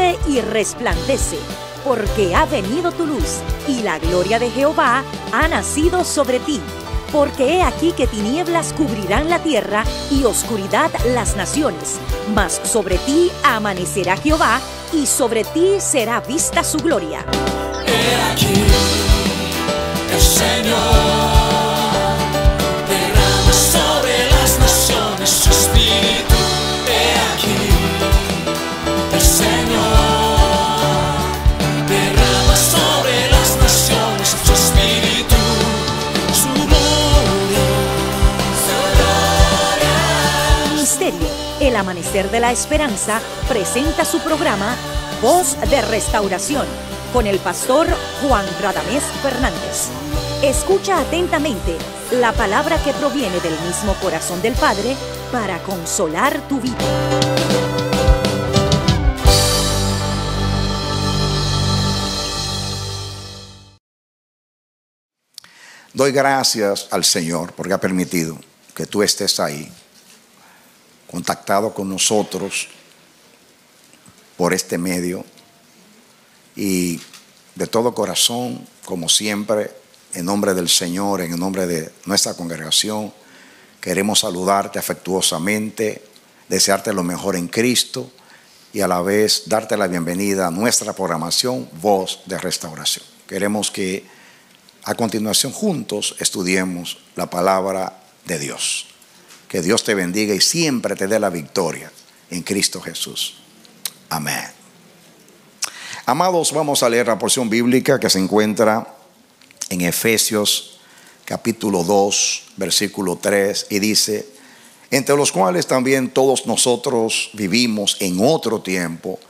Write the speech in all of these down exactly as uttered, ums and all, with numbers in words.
levántate y resplandece, porque ha venido tu luz, y la gloria de Jehová ha nacido sobre ti. Porque he aquí que tinieblas cubrirán la tierra, y oscuridad las naciones. Mas sobre ti amanecerá Jehová, y sobre ti será vista su gloria. He aquí, el Señor derrama sobre las naciones su espíritu. He aquí, el Señor derrama sobre las naciones su espíritu. Su gloria, su gloria. Ministerio El Amanecer de la Esperanza presenta su programa Voz de Restauración, con el pastor Juan Radamés Fernández. Escucha atentamente la palabra que proviene del mismo corazón del Padre para consolar tu vida. Doy gracias al Señor porque ha permitido que tú estés ahí, contactado con nosotros por este medio. Y de todo corazón, como siempre, en nombre del Señor, en nombre de nuestra congregación, queremos saludarte afectuosamente, desearte lo mejor en Cristo y a la vez darte la bienvenida a nuestra programación Voz de Restauración. Queremos que a continuación juntos estudiemos la palabra de Dios. Que Dios te bendiga y siempre te dé la victoria en Cristo Jesús. Amén. Amados, vamos a leer la porción bíblica que se encuentra en Efesios capítulo dos, versículo tres, y dice: entre los cuales también todos nosotros vivimos en otro tiempo,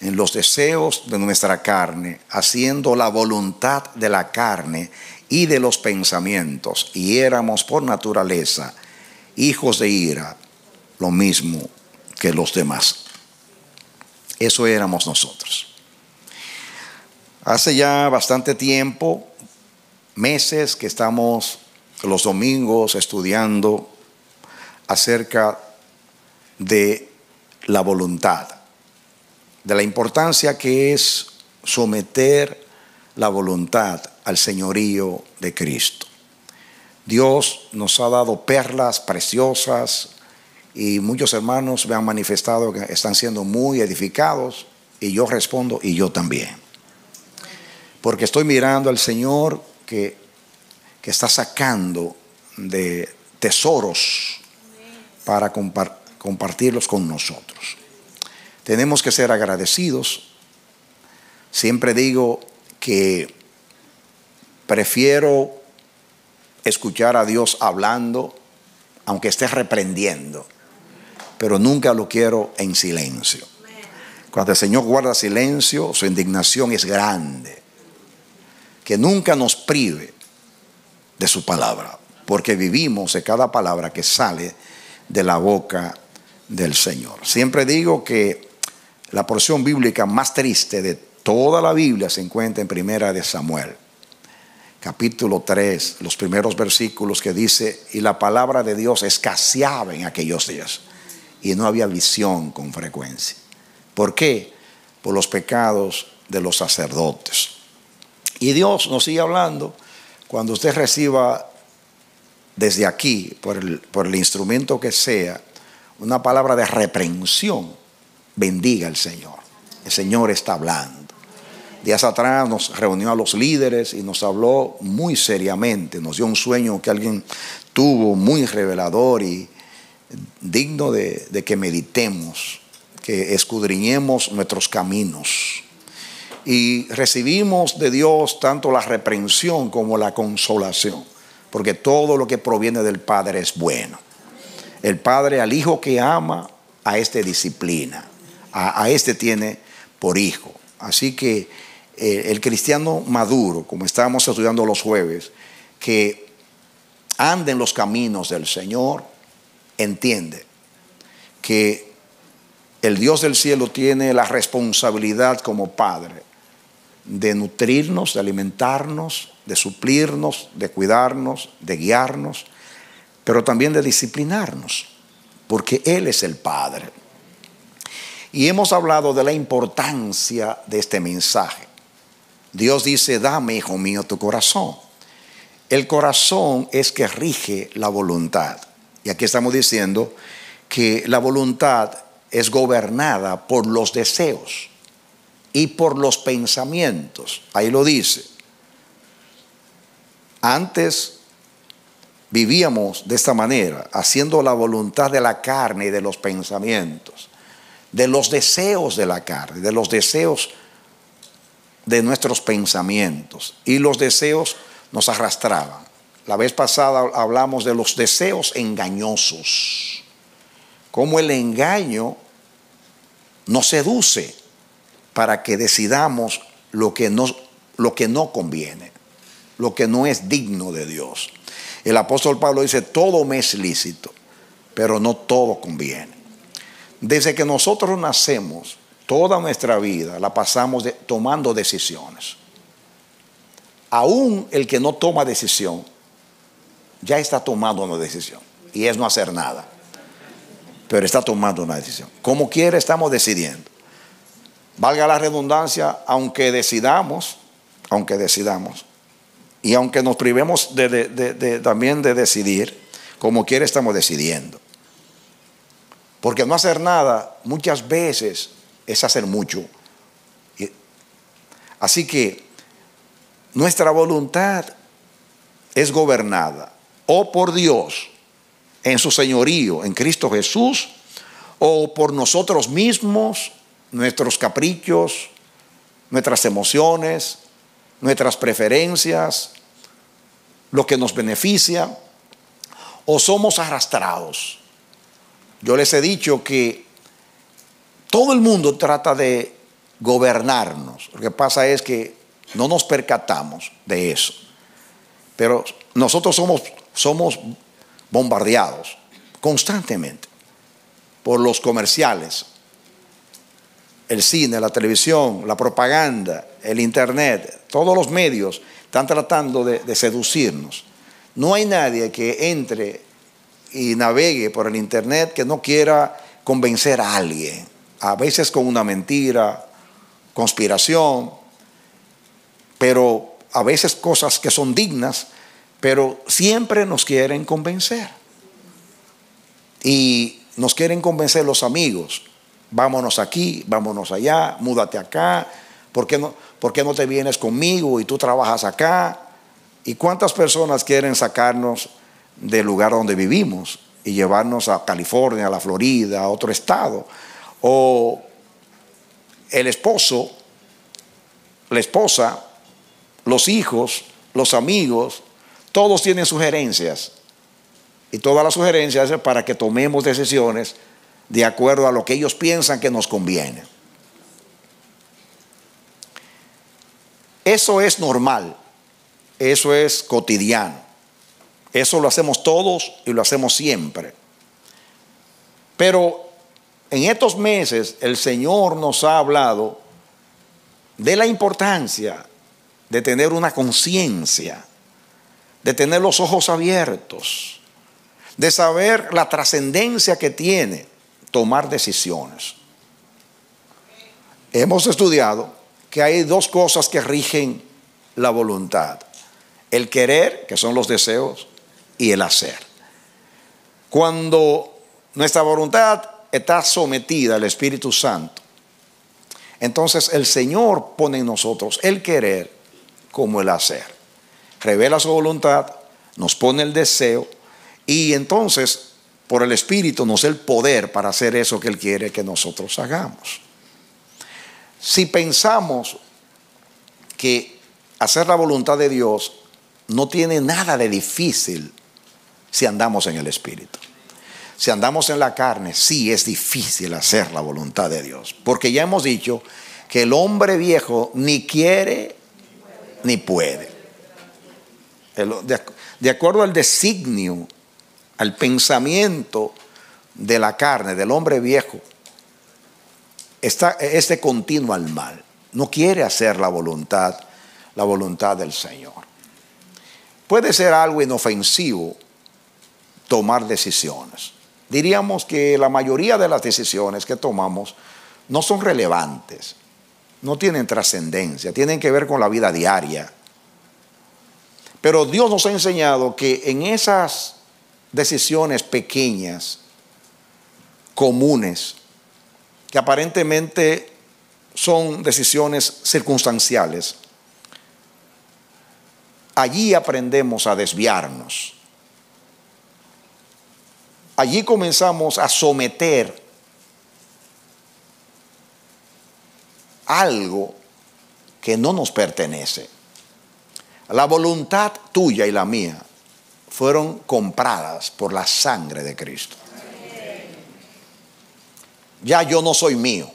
en los deseos de nuestra carne, haciendo la voluntad de la carne y de los pensamientos, y éramos por naturaleza hijos de ira, lo mismo que los demás. Eso éramos nosotros. Hace ya bastante tiempo, meses, que estamos los domingos estudiando acerca de la voluntad, de la importancia que es someter la voluntad al señorío de Cristo. Dios nos ha dado perlas preciosas y muchos hermanos me han manifestado que están siendo muy edificados, y yo respondo, y yo también. Porque estoy mirando al Señor que, que está sacando de tesoros para compar, compartirlos con nosotros. Tenemos que ser agradecidos. Siempre digo que prefiero escuchar a Dios hablando, aunque esté reprendiendo, pero nunca lo quiero en silencio. Cuando el Señor guarda silencio, su indignación es grande. Que nunca nos prive de su palabra, porque vivimos de cada palabra que sale de la boca del Señor. Siempre digo que la porción bíblica más triste de toda la Biblia se encuentra en Primera de Samuel, capítulo tres, los primeros versículos, que dice: y la palabra de Dios escaseaba en aquellos días, y no había visión con frecuencia. ¿Por qué? Por los pecados de los sacerdotes. Y Dios nos sigue hablando. Cuando usted reciba desde aquí, por el, por el instrumento que sea, una palabra de reprensión, bendiga al Señor. El Señor está hablando. Días atrás nos reunió a los líderes y nos habló muy seriamente. Nos dio un sueño que alguien tuvo muy revelador y digno de, de que meditemos, que escudriñemos nuestros caminos. Y recibimos de Dios tanto la reprensión como la consolación, porque todo lo que proviene del Padre es bueno. El Padre al hijo que ama, a este disciplina, a, a este tiene por hijo. Así que eh, el cristiano maduro, como estábamos estudiando los jueves, que anda en los caminos del Señor, entiende que el Dios del cielo tiene la responsabilidad como Padre de nutrirnos, de alimentarnos, de suplirnos, de cuidarnos, de guiarnos, pero también de disciplinarnos, porque Él es el Padre. Y hemos hablado de la importancia de este mensaje. Dios dice, dame, hijo mío, tu corazón. El corazón es que rige la voluntad. Y aquí estamos diciendo que la voluntad es gobernada por los deseos y por los pensamientos. Ahí lo dice. Antes vivíamos de esta manera, haciendo la voluntad de la carne y de los pensamientos, de los deseos de la carne, de los deseos de nuestros pensamientos. Y los deseos nos arrastraban. La vez pasada hablamos de los deseos engañosos, cómo el engaño nos seduce para que decidamos lo que no, lo que no conviene, lo que no es digno de Dios. El apóstol Pablo dice, todo me es lícito, pero no todo conviene. Desde que nosotros nacemos, toda nuestra vida la pasamos de, tomando decisiones. Aún el que no toma decisión, ya está tomando una decisión. Y es no hacer nada. Pero está tomando una decisión. Como quiera, estamos decidiendo. Valga la redundancia, aunque decidamos, aunque decidamos, y aunque nos privemos de, de, de, de, también de decidir, como quiera, estamos decidiendo. Porque no hacer nada muchas veces es hacer mucho. Así que nuestra voluntad es gobernada o por Dios en su señorío, en Cristo Jesús, o por nosotros mismos, nuestros caprichos, nuestras emociones, nuestras preferencias, lo que nos beneficia, o somos arrastrados. Yo les he dicho que todo el mundo trata de gobernarnos. Lo que pasa es que no nos percatamos de eso. Pero nosotros somos, somos bombardeados constantemente por los comerciales, el cine, la televisión, la propaganda, el internet. Todos los medios están tratando de, de seducirnos. No hay nadie que entre y navegue por el internet que no quiera convencer a alguien, a veces con una mentira, conspiración, pero a veces cosas que son dignas, pero siempre nos quieren convencer. Y nos quieren convencer los amigos, vámonos aquí, vámonos allá, múdate acá, ¿por qué no, por qué no te vienes conmigo y tú trabajas acá? ¿Y cuántas personas quieren sacarnos del lugar donde vivimos y llevarnos a California, a la Florida, a otro estado? O el esposo, la esposa, los hijos, los amigos, todos tienen sugerencias, y todas las sugerencias es para que tomemos decisiones de acuerdo a lo que ellos piensan que nos conviene. Eso es normal, eso es cotidiano. Eso lo hacemos todos y lo hacemos siempre. Pero en estos meses el Señor nos ha hablado de la importancia de tener una conciencia, de tener los ojos abiertos, de saber la trascendencia que tiene tomar decisiones. Hemos estudiado que hay dos cosas que rigen la voluntad: el querer, que son los deseos, y el hacer. Cuando nuestra voluntad está sometida al Espíritu Santo, entonces el Señor pone en nosotros el querer como el hacer. Revela su voluntad, nos pone el deseo, y entonces por el Espíritu nos da el poder para hacer eso que Él quiere que nosotros hagamos. Si pensamos que hacer la voluntad de Dios no tiene nada de difícil, si andamos en el Espíritu. Si andamos en la carne, sí es difícil hacer la voluntad de Dios, porque ya hemos dicho que el hombre viejo ni quiere ni puede. De acuerdo al designio, al pensamiento de la carne, del hombre viejo, está, es de continuo al mal. No quiere hacer la voluntad, la voluntad del Señor. Puede ser algo inofensivo tomar decisiones. Diríamos que la mayoría de las decisiones que tomamos no son relevantes, no tienen trascendencia, tienen que ver con la vida diaria. Pero Dios nos ha enseñado que en esas decisiones pequeñas, comunes, que aparentemente son decisiones circunstanciales, allí aprendemos a desviarnos. Allí comenzamos a someter algo que no nos pertenece. La voluntad tuya y la mía fueron compradas por la sangre de Cristo. Ya yo no soy mío,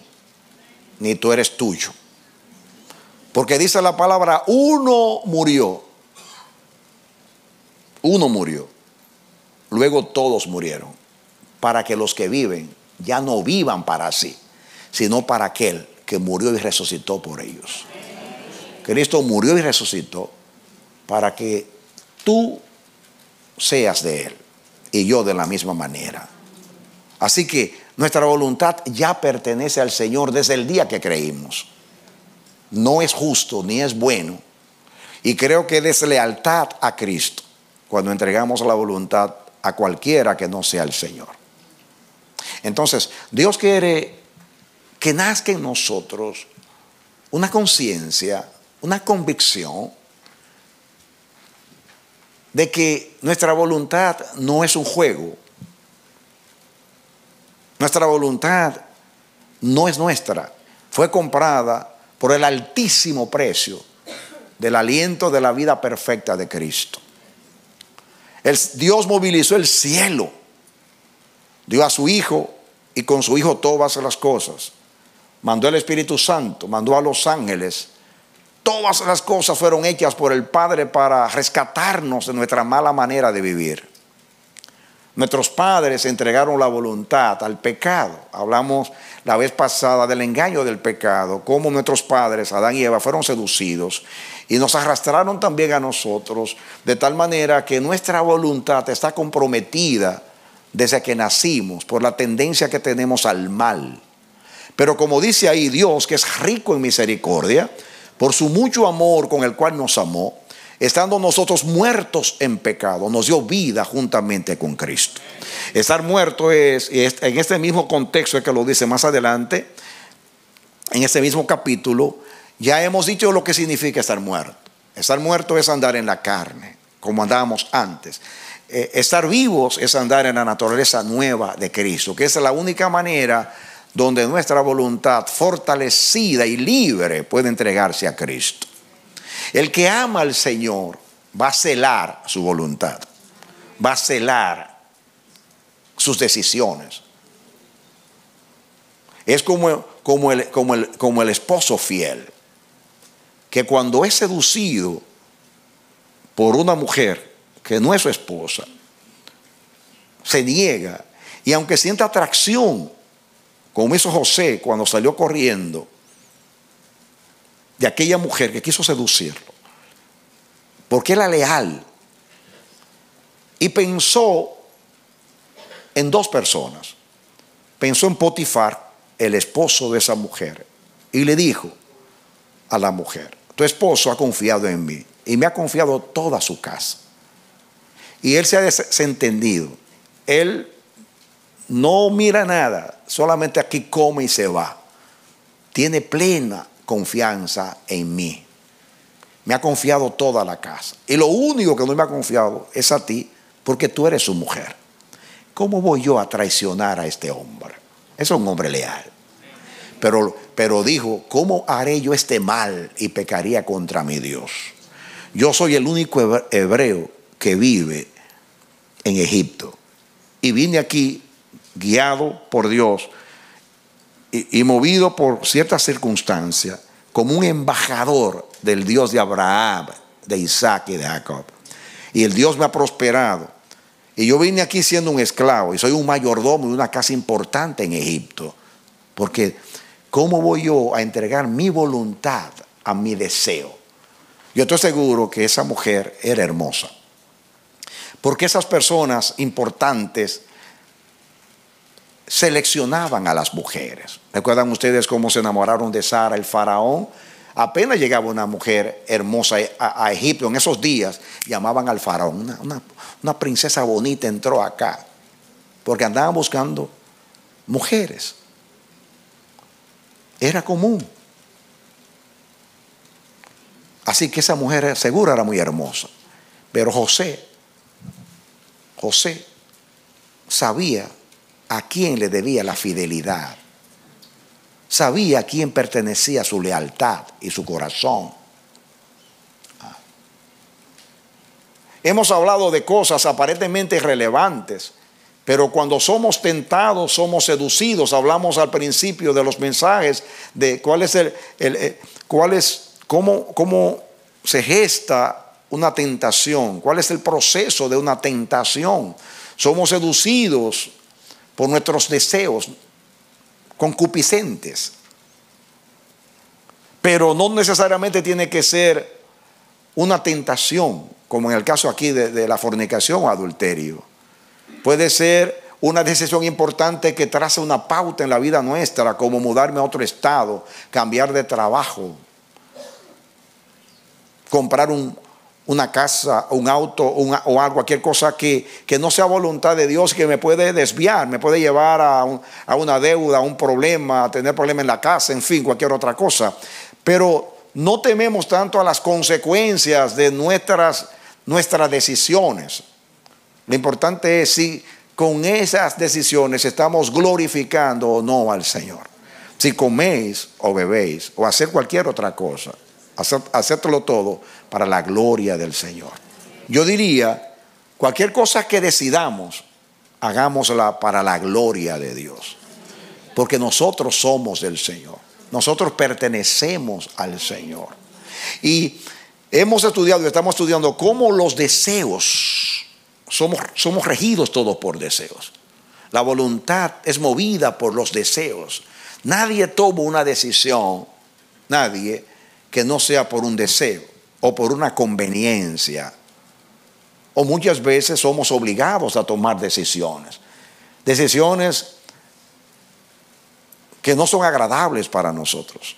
ni tú eres tuyo. Porque dice la palabra, uno murió. Uno murió. Luego todos murieron. Para que los que viven ya no vivan para sí, sino para aquel que murió y resucitó por ellos. Cristo murió y resucitó para que tú seas de Él y yo de la misma manera. Así que nuestra voluntad ya pertenece al Señor desde el día que creímos. No es justo ni es bueno. Y creo que es lealtad a Cristo cuando entregamos la voluntad a cualquiera que no sea el Señor. Entonces, Dios quiere que nazca en nosotros una conciencia, una convicción de que nuestra voluntad no es un juego. Nuestra voluntad no es nuestra. Fue comprada por el altísimo precio del aliento de la vida perfecta de Cristo. El, Dios movilizó el cielo. Dio a su Hijo y con su Hijo todas las cosas. Mandó el Espíritu Santo, mandó a los ángeles. Todas las cosas fueron hechas por el Padre para rescatarnos de nuestra mala manera de vivir. Nuestros padres entregaron la voluntad al pecado. Hablamos la vez pasada del engaño del pecado, cómo nuestros padres, Adán y Eva, fueron seducidos y nos arrastraron también a nosotros, de tal manera que nuestra voluntad está comprometida desde que nacimos por la tendencia que tenemos al mal. Pero como dice ahí Dios, que es rico en misericordia, por su mucho amor con el cual nos amó, estando nosotros muertos en pecado, nos dio vida juntamente con Cristo. Estar muerto es, en este mismo contexto es que lo dice más adelante, en este mismo capítulo, ya hemos dicho lo que significa estar muerto. Estar muerto es andar en la carne, como andábamos antes. Eh, estar vivos es andar en la naturaleza nueva de Cristo, que es la única manera donde nuestra voluntad fortalecida y libre puede entregarse a Cristo. El que ama al Señor va a celar su voluntad, va a celar sus decisiones. Es como, como, el, como, el, como el esposo fiel, que cuando es seducido por una mujer que no es su esposa, se niega, y aunque sienta atracción, como hizo José cuando salió corriendo de aquella mujer que quiso seducirlo, porque era leal y pensó en dos personas. Pensó en Potifar, el esposo de esa mujer, y le dijo a la mujer: tu esposo ha confiado en mí y me ha confiado toda su casa, y él se ha desentendido, él no mira nada, solamente aquí come y se va, tiene plena confianza en mí, me ha confiado toda la casa, y lo único que no me ha confiado es a ti, porque tú eres su mujer. ¿Cómo voy yo a traicionar a este hombre? Es un hombre leal, pero, pero dijo: ¿cómo haré yo este mal y pecaría contra mi Dios? Yo soy el único hebreo que vive en Egipto y vine aquí guiado por Dios y, y movido por ciertas circunstancias, como un embajador del Dios de Abraham, de Isaac y de Jacob. Y el Dios me ha prosperado. Y yo vine aquí siendo un esclavo, y soy un mayordomo de una casa importante en Egipto. Porque ¿cómo voy yo a entregar mi voluntad a mi deseo? Yo estoy seguro que esa mujer era hermosa, porque esas personas importantes seleccionaban a las mujeres. ¿Recuerdan ustedes cómo se enamoraron de Sara, el faraón? Apenas llegaba una mujer hermosa a, a Egipto en esos días, llamaban al faraón. Una, una, una princesa bonita entró acá, porque andaban buscando mujeres. Era común. Así que esa mujer seguro era muy hermosa. Pero José, José sabía a quién le debía la fidelidad. Sabía a quién pertenecía su lealtad y su corazón. Hemos hablado de cosas aparentemente irrelevantes, pero cuando somos tentados, somos seducidos. Hablamos al principio de los mensajes de cuál es el, el cuál es, cómo, cómo se gesta una tentación, cuál es el proceso de una tentación. Somos seducidos por nuestros deseos concupiscentes. Pero no necesariamente tiene que ser una tentación, como en el caso aquí de, de la fornicación o adulterio. Puede ser una decisión importante que traza una pauta en la vida nuestra, como mudarme a otro estado, cambiar de trabajo, comprar un... una casa, un auto una, o algo, cualquier cosa que, que no sea voluntad de Dios, que me puede desviar, me puede llevar a, un, a una deuda, a un problema, a tener problemas en la casa, en fin, cualquier otra cosa. Pero no tememos tanto a las consecuencias de nuestras, nuestras decisiones. Lo importante es si con esas decisiones estamos glorificando o no al Señor. Si coméis o bebéis o hacer cualquier otra cosa, hacértelo todo para la gloria del Señor. Yo diría, cualquier cosa que decidamos, hagámosla para la gloria de Dios. Porque nosotros somos del Señor. Nosotros pertenecemos al Señor. Y hemos estudiado y estamos estudiando cómo los deseos, somos, somos regidos todos por deseos. La voluntad es movida por los deseos. Nadie toma una decisión, nadie, que no sea por un deseo o por una conveniencia. O muchas veces somos obligados a tomar decisiones. Decisiones que no son agradables para nosotros.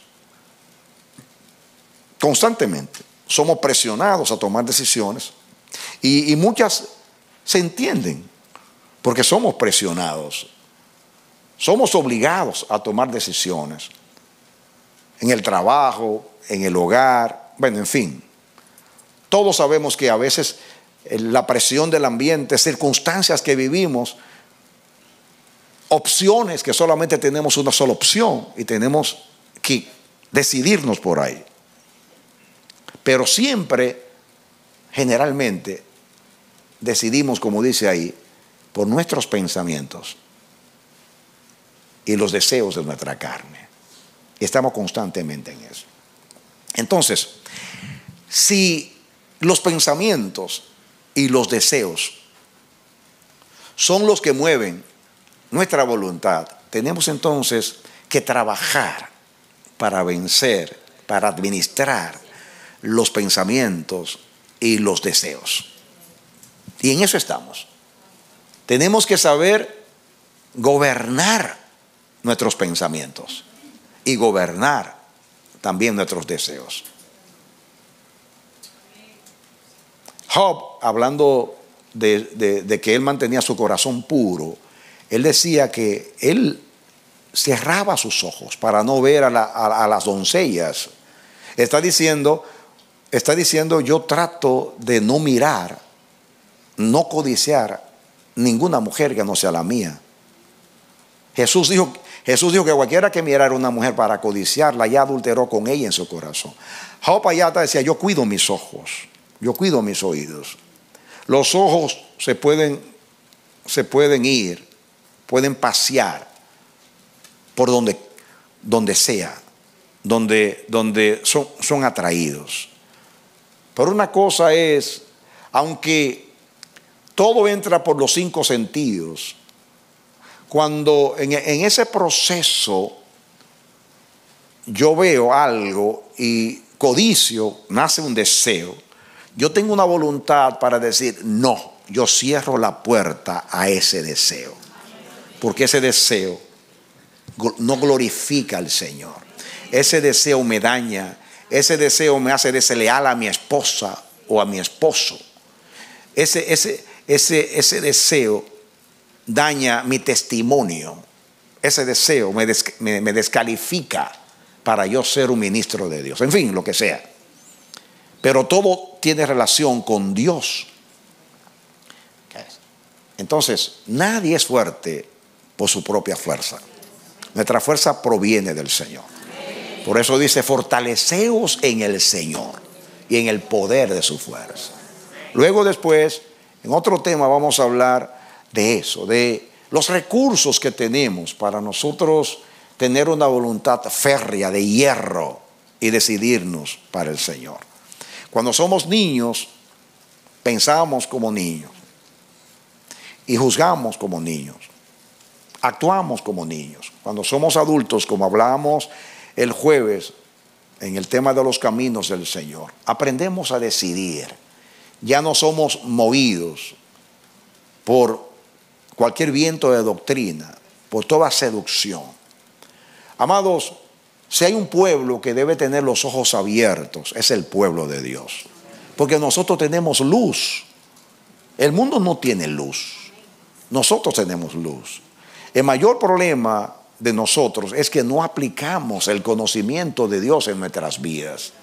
Constantemente somos presionados a tomar decisiones. Y, y muchas se entienden porque somos presionados. Somos obligados a tomar decisiones. En el trabajo, en el hogar, bueno, en fin. Todos sabemos que a veces la presión del ambiente, circunstancias que vivimos, opciones que solamente tenemos una sola opción y tenemos que decidirnos por ahí. Pero siempre, generalmente, decidimos, como dice ahí, por nuestros pensamientos y los deseos de nuestra carne. Estamos constantemente en eso. Entonces, si los pensamientos y los deseos son los que mueven nuestra voluntad, tenemos entonces que trabajar para vencer, para administrar los pensamientos y los deseos. Y en eso estamos. Tenemos que saber gobernar nuestros pensamientos y gobernar también nuestros deseos. Job, hablando de, de, de que él mantenía su corazón puro, él decía que él cerraba sus ojos para no ver a, la, a, a las doncellas. Está diciendo, está diciendo, yo trato de no mirar, no codiciar ninguna mujer que no sea la mía. Jesús dijo Jesús dijo que cualquiera que mirara a una mujer para codiciarla, ya adulteró con ella en su corazón. Job allá decía, yo cuido mis ojos, yo cuido mis oídos. Los ojos se pueden, se pueden ir, pueden pasear por donde, donde sea, donde, donde son, son atraídos. Pero una cosa es, aunque todo entra por los cinco sentidos, cuando en, en ese proceso yo veo algo y codicio, nace un deseo, yo tengo una voluntad para decir, no, yo cierro la puerta a ese deseo. porque ese deseo no glorifica al Señor. Ese deseo me daña, ese deseo me hace desleal a mi esposa o a mi esposo. Ese, ese, ese, ese deseo daña mi testimonio. Ese deseo me, des, me, me descalifica para yo ser un ministro de Dios. En fin, lo que sea. Pero todo tiene relación con Dios. Entonces, nadie es fuerte por su propia fuerza. Nuestra fuerza proviene del Señor. Por eso dice, fortaleceos en el Señor y en el poder de su fuerza. Luego después, en otro tema vamos a hablar de eso, de los recursos que tenemos para nosotros tener una voluntad férrea, de hierro, y decidirnos para el Señor. Cuando somos niños, pensamos como niños y juzgamos como niños, actuamos como niños. Cuando somos adultos, como hablábamos el jueves en el tema de los caminos del Señor, aprendemos a decidir. Ya no somos movidos por cualquier viento de doctrina, por toda seducción. Amados, si hay un pueblo que debe tener los ojos abiertos, es el pueblo de Dios. Porque nosotros tenemos luz. El mundo no tiene luz. Nosotros tenemos luz. El mayor problema de nosotros es que no aplicamos el conocimiento de Dios en nuestras vidas.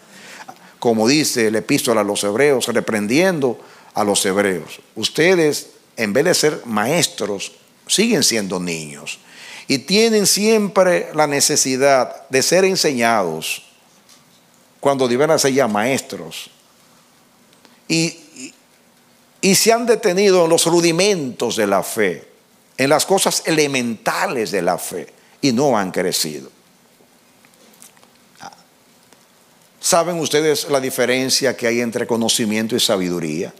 Como dice la epístola a los hebreos, reprendiendo a los hebreos, ustedes, en vez de ser maestros, siguen siendo niños y tienen siempre la necesidad de ser enseñados cuando deberán ser ya maestros. Y, y, y se han detenido en los rudimentos de la fe, en las cosas elementales de la fe, y no han crecido. ¿Saben ustedes la diferencia que hay entre conocimiento y sabiduría?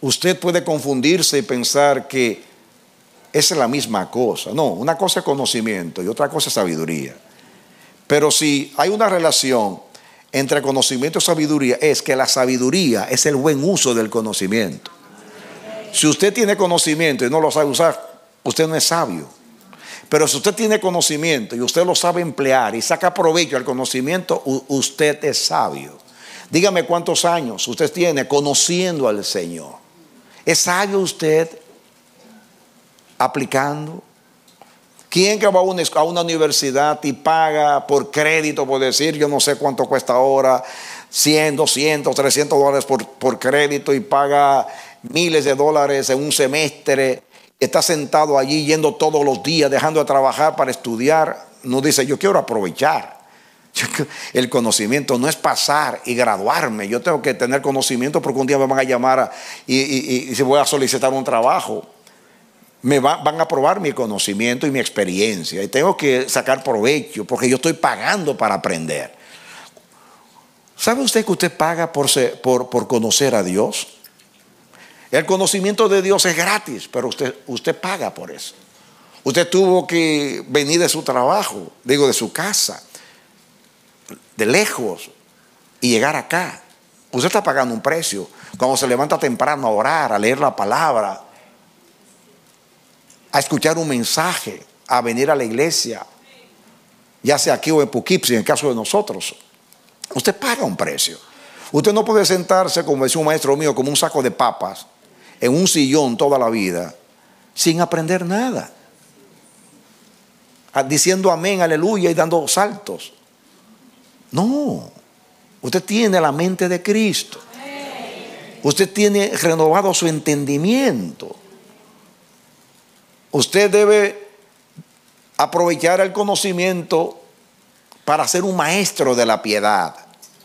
Usted puede confundirse y pensar que es la misma cosa. No, una cosa es conocimiento y otra cosa es sabiduría. Pero si hay una relación entre conocimiento y sabiduría, es que la sabiduría es el buen uso del conocimiento. Si usted tiene conocimiento y no lo sabe usar, usted no es sabio. Pero si usted tiene conocimiento y usted lo sabe emplear y saca provecho al conocimiento, usted es sabio. Dígame cuántos años usted tiene conociendo al Señor. ¿Es sabio usted aplicando? ¿Quién que va a una, a una universidad y paga por crédito, por decir, yo no sé cuánto cuesta ahora, cien, doscientos, trescientos dólares por, por crédito, y paga miles de dólares en un semestre? Está sentado allí yendo todos los días, dejando de trabajar para estudiar. No dice, yo quiero aprovechar. El conocimiento no es pasar y graduarme. Yo tengo que tener conocimiento porque un día me van a llamar a, y, y, y si voy a solicitar un trabajo, me va, van a probar mi conocimiento y mi experiencia, y tengo que sacar provecho porque yo estoy pagando para aprender. ¿Sabe usted que usted paga por, ser, por, por conocer a Dios? El conocimiento de Dios es gratis, pero usted, usted paga por eso. Usted tuvo que venir de su trabajo, digo de su casa, de lejos, y llegar acá. Usted está pagando un precio. Cuando se levanta temprano a orar, a leer la palabra, a escuchar un mensaje, a venir a la iglesia, ya sea aquí o en Poughkeepsie, en el caso de nosotros, usted paga un precio. Usted no puede sentarse, como decía un maestro mío, como un saco de papas en un sillón toda la vida sin aprender nada, diciendo amén, aleluya, y dando saltos. No, usted tiene la mente de Cristo. Usted tiene renovado su entendimiento. Usted debe aprovechar el conocimiento para ser un maestro de la piedad,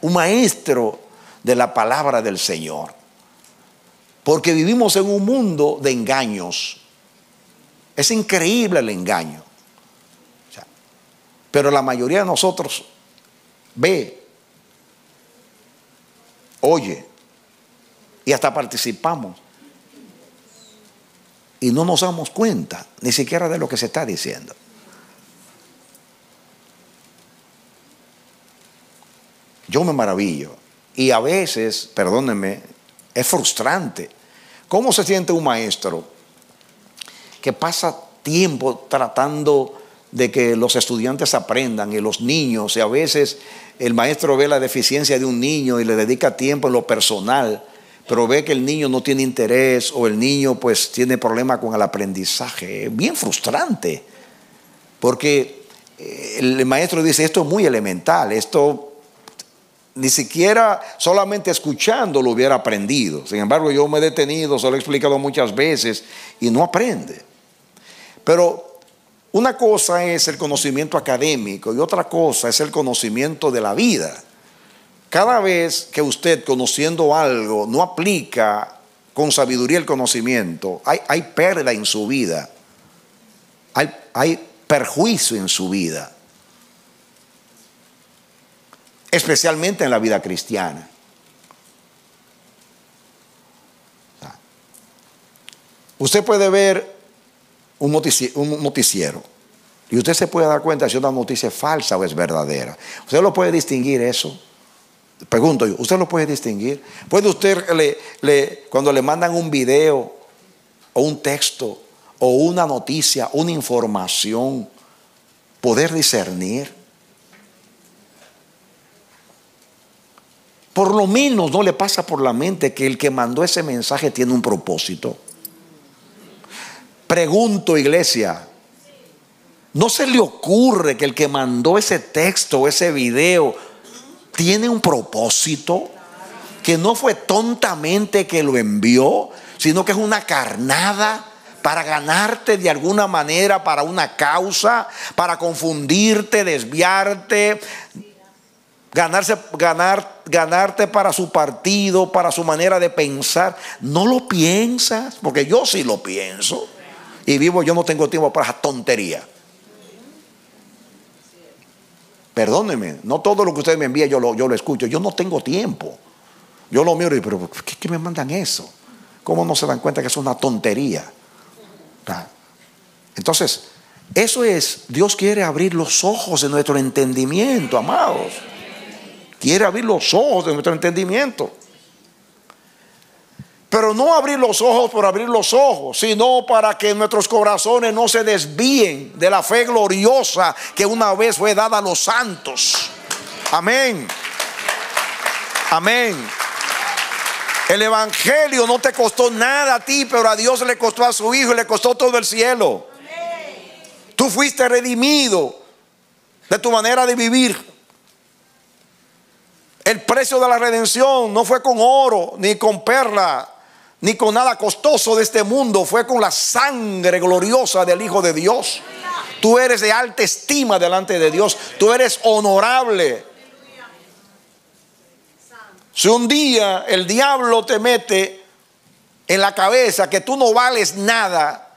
un maestro de la palabra del Señor. Porque vivimos en un mundo de engaños. Es increíble el engaño. Pero la mayoría de nosotros ve, oye, y hasta participamos, y no nos damos cuenta ni siquiera de lo que se está diciendo. Yo me maravillo, y a veces, perdónenme, es frustrante. ¿Cómo se siente un maestro que pasa tiempo tratando de que los estudiantes aprendan y los niños, y a veces el maestro ve la deficiencia de un niño y le dedica tiempo en lo personal, pero ve que el niño no tiene interés o el niño pues tiene problemas con el aprendizaje. Es bien frustrante, porque el maestro dice, esto es muy elemental, esto ni siquiera solamente escuchando lo hubiera aprendido. Sin embargo, yo me he detenido, se lo he explicado muchas veces y no aprende. Pero una cosa es el conocimiento académico y otra cosa es el conocimiento de la vida. Cada vez que usted, conociendo algo, no aplica con sabiduría el conocimiento, hay, hay pérdida en su vida, hay, hay perjuicio en su vida, especialmente en la vida cristiana. Usted puede ver un noticiero, un noticiero y usted se puede dar cuenta si una noticia es falsa o es verdadera. Usted lo puede distinguir eso. Pregunto yo, ¿usted lo puede distinguir? ¿Puede usted le, le, cuando le mandan un video o un texto o una noticia, una información, poder discernir? Por lo menos no le pasa por la mente que el que mandó ese mensaje tiene un propósito. Pregunto, iglesia, ¿no se le ocurre que el que mandó ese texto o ese video tiene un propósito? Que no fue tontamente que lo envió, sino que es una carnada para ganarte de alguna manera, para una causa, para confundirte, desviarte, ganarse, ganar, ganarte para su partido, para su manera de pensar. ¿No lo piensas? Porque yo sí lo pienso. Y vivo, yo no tengo tiempo para esa tontería. Perdónenme, no todo lo que ustedes me envían yo lo, yo lo escucho. Yo no tengo tiempo. Yo lo miro y digo, ¿pero qué, qué me mandan eso? ¿Cómo no se dan cuenta que es una tontería? Entonces, eso es, Dios quiere abrir los ojos de nuestro entendimiento, amados. Quiere abrir los ojos de nuestro entendimiento. Pero no abrir los ojos por abrir los ojos, sino para que nuestros corazones no se desvíen de la fe gloriosa que una vez fue dada a los santos. Amén. Amén. El evangelio no te costó nada a ti, pero a Dios le costó a su hijo y le costó todo el cielo. Tú fuiste redimido de tu manera de vivir. El precio de la redención no fue con oro ni con perla, ni con nada costoso de este mundo, fue con la sangre gloriosa del Hijo de Dios. Tú eres de alta estima delante de Dios. Tú eres honorable. Si un día el diablo te mete en la cabeza que tú no vales nada,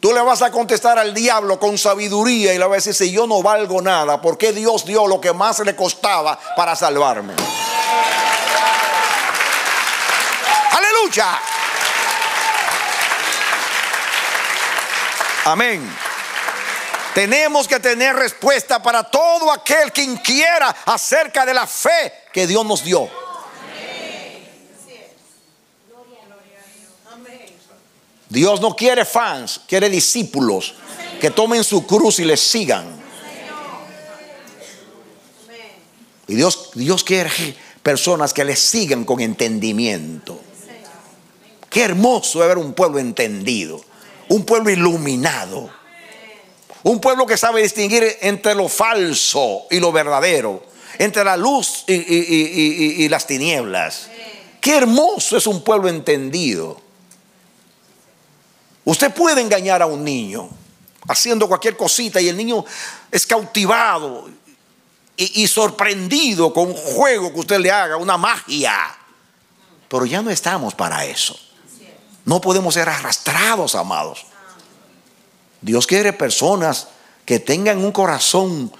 tú le vas a contestar al diablo con sabiduría y le vas a decir, si yo no valgo nada, ¿por qué Dios dio lo que más le costaba para salvarme? ¡Aleluya! Amén. Tenemos que tener respuesta para todo aquel que inquiera acerca de la fe que Dios nos dio. Dios no quiere fans, quiere discípulos que tomen su cruz y les sigan. Y Dios, Dios quiere personas que les sigan con entendimiento. Qué hermoso es ver un pueblo entendido, un pueblo iluminado, un pueblo que sabe distinguir entre lo falso y lo verdadero, entre la luz y, y, y, y, y las tinieblas. Qué hermoso es un pueblo entendido. Usted puede engañar a un niño haciendo cualquier cosita y el niño es cautivado y, y sorprendido con un juego que usted le haga, una magia. Pero ya no estamos para eso. No podemos ser arrastrados, amados. Dios quiere personas que tengan un corazón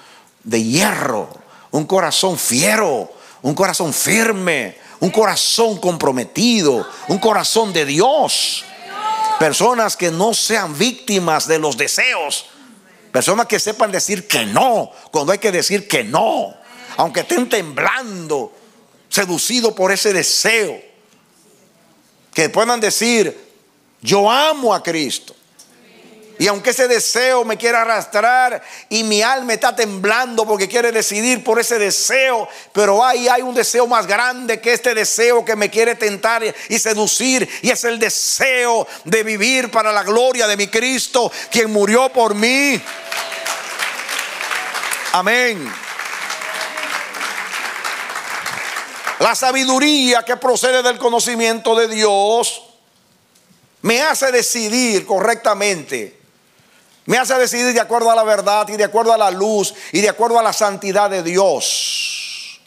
de hierro, un corazón fiero, un corazón firme, un corazón comprometido, un corazón de Dios. Personas que no sean víctimas de los deseos. Personas que sepan decir que no cuando hay que decir que no, aunque estén temblando, seducidos por ese deseo. Que puedan decir, yo amo a Cristo. Y aunque ese deseo me quiera arrastrar y mi alma está temblando porque quiere decidir por ese deseo, pero ahí hay un deseo más grande que este deseo que me quiere tentar y seducir, y es el deseo de vivir para la gloria de mi Cristo, quien murió por mí. Amén. La sabiduría que procede del conocimiento de Dios me hace decidir correctamente. Me hace decidir de acuerdo a la verdad y de acuerdo a la luz y de acuerdo a la santidad de Dios.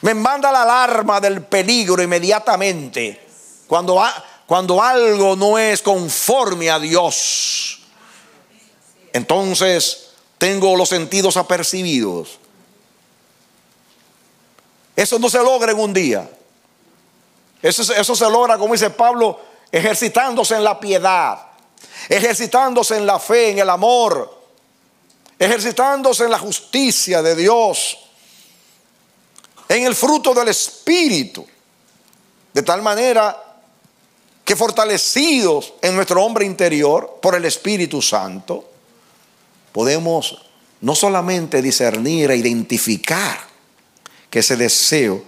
Me manda la alarma del peligro inmediatamente cuando, cuando algo no es conforme a Dios. Entonces tengo los sentidos apercibidos. Eso no se logra en un día. Eso, eso se logra, como dice Pablo, ejercitándose en la piedad, ejercitándose en la fe, en el amor, ejercitándose en la justicia de Dios, en el fruto del Espíritu, de tal manera que fortalecidos en nuestro hombre interior por el Espíritu Santo, podemos no solamente discernir e identificar que ese deseo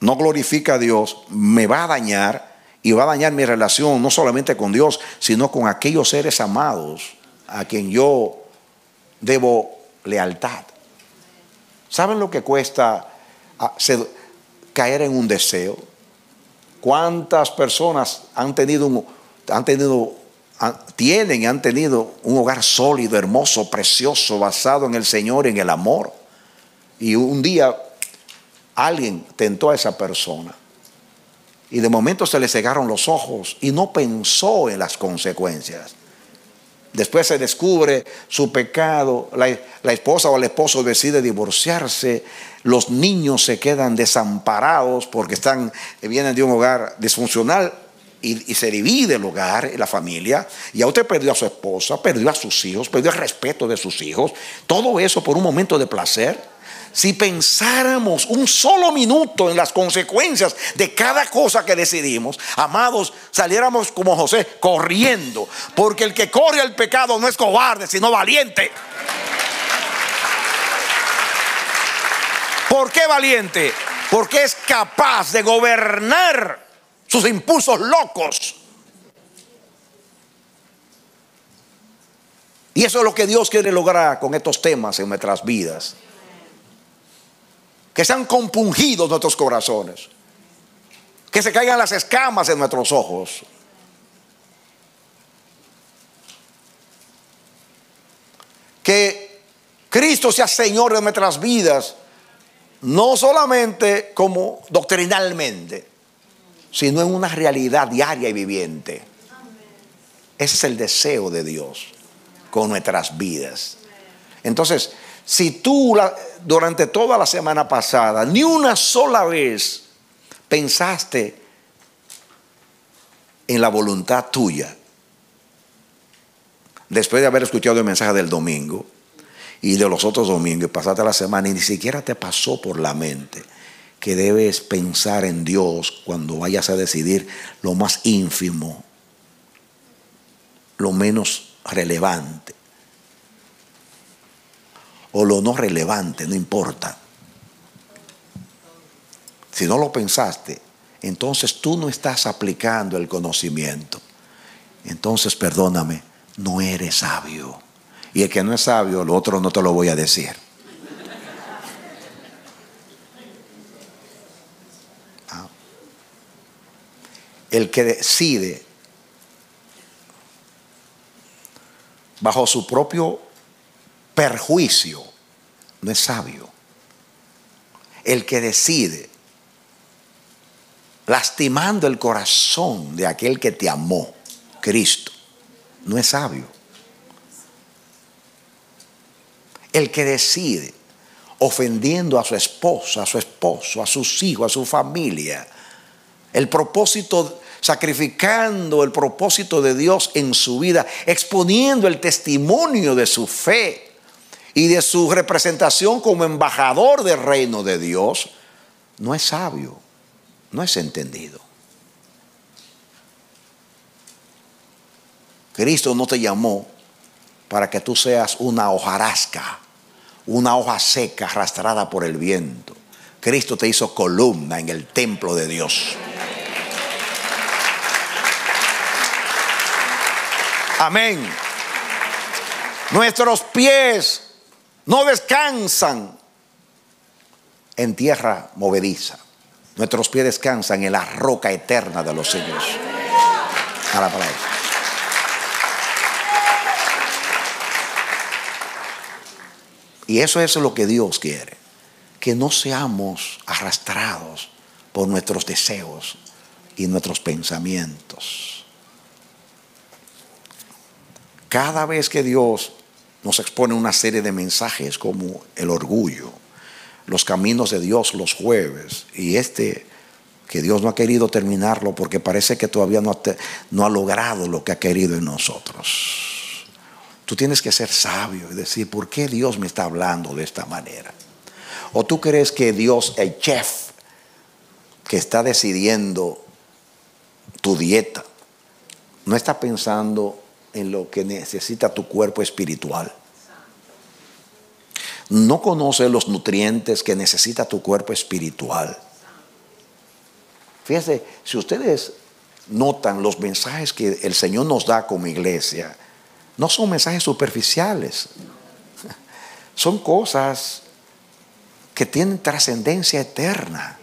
no glorifica a Dios, me va a dañar y va a dañar mi relación no solamente con Dios, sino con aquellos seres amados a quien yo debo lealtad. ¿Saben lo que cuesta caer en un deseo? ¿Cuántas personas han tenido, un, han tenido, tienen y han tenido un hogar sólido, hermoso, precioso, basado en el Señor, en el amor? Y un día alguien tentó a esa persona y de momento se le cegaron los ojos y no pensó en las consecuencias. Después se descubre su pecado, la, la esposa o el esposo decide divorciarse, los niños se quedan desamparados porque están, vienen de un hogar disfuncional y, y se divide el hogar, la familia, y a usted perdió a su esposa, perdió a sus hijos, perdió el respeto de sus hijos, todo eso por un momento de placer. Si pensáramos un solo minuto en las consecuencias de cada cosa que decidimos, amados, saliéramos como José corriendo, porque el que corre al pecado no es cobarde, sino valiente. ¿Por qué valiente? Porque es capaz de gobernar sus impulsos locos. Y eso es lo que Dios quiere lograr con estos temas en nuestras vidas. Que sean compungidos nuestros corazones, que se caigan las escamas en nuestros ojos. Que Cristo sea Señor de nuestras vidas, no solamente como doctrinalmente, sino en una realidad diaria y viviente. Ese es el deseo de Dios con nuestras vidas. Entonces, si tú la, durante toda la semana pasada ni una sola vez pensaste en la voluntad tuya, después de haber escuchado el mensaje del domingo y de los otros domingos, pasaste la semana y ni siquiera te pasó por la mente que debes pensar en Dios cuando vayas a decidir lo más ínfimo, lo menos relevante o lo no relevante, no importa. Si no lo pensaste, entonces tú no estás aplicando el conocimiento. Entonces, perdóname, no eres sabio. Y el que no es sabio, lo otro no te lo voy a decir. Ah. El que decide bajo su propio perjuicio no es sabio. El que decide lastimando el corazón de aquel que te amó, Cristo, no es sabio. El que decide ofendiendo a su esposa, a su esposo, a sus hijos, a su familia, el propósito, sacrificando el propósito de Dios en su vida, exponiendo el testimonio de su fe y de su representación como embajador del reino de Dios, no es sabio, no es entendido. Cristo no te llamó para que tú seas una hojarasca, una hoja seca arrastrada por el viento. Cristo te hizo columna en el templo de Dios. Amén. Nuestros pies no descansan en tierra movediza. Nuestros pies descansan en la roca eterna de los siglos. A la palabra. Y eso es lo que Dios quiere. Que no seamos arrastrados por nuestros deseos y nuestros pensamientos. Cada vez que Dios nos expone una serie de mensajes como el orgullo, los caminos de Dios los jueves, y este que Dios no ha querido terminarlo porque parece que todavía no ha, te, no ha logrado lo que ha querido en nosotros. Tú tienes que ser sabio y decir, ¿por qué Dios me está hablando de esta manera? ¿O tú crees que Dios, el chef que está decidiendo tu dieta, no está pensando en lo que necesita tu cuerpo espiritual? No conoce los nutrientes que necesita tu cuerpo espiritual. Fíjense, si ustedes notan los mensajes que el Señor nos da como iglesia, no son mensajes superficiales. Son cosas que tienen trascendencia eterna.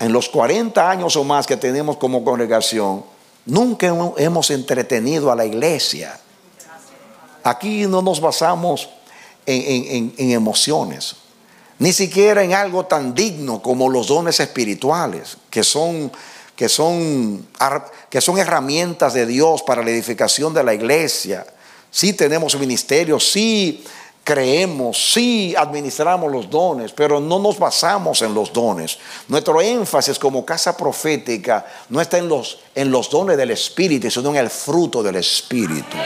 En los cuarenta años o más que tenemos como congregación, nunca hemos entretenido a la iglesia. Aquí no nos basamos en, en, en emociones, ni siquiera en algo tan digno como los dones espirituales, que son, que son, que son herramientas de Dios para la edificación de la iglesia. Sí tenemos ministerios, sí creemos, sí administramos los dones, pero no nos basamos en los dones. Nuestro énfasis como casa profética no está en los, en los dones del Espíritu, sino en el fruto del Espíritu.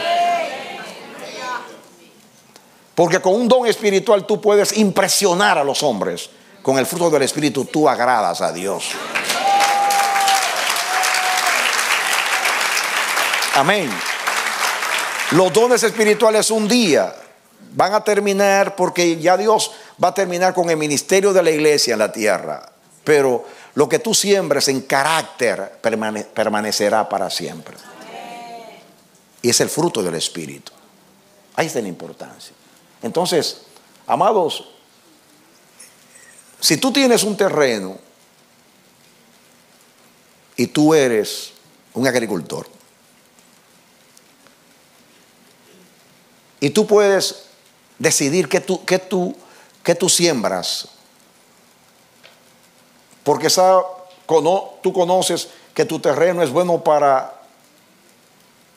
Porque con un don espiritual tú puedes impresionar a los hombres. Con el fruto del Espíritu tú agradas a Dios. Amén. Los dones espirituales un día van a terminar, porque ya Dios va a terminar con el ministerio de la iglesia en la tierra. Pero lo que tú siembres en carácter permane- permanecerá para siempre. Y es el fruto del Espíritu. Ahí está la importancia. Entonces, amados, si tú tienes un terreno y tú eres un agricultor y tú puedes decidir qué tú, qué tú, qué tú siembras, porque sabes, tú conoces que tu terreno es bueno para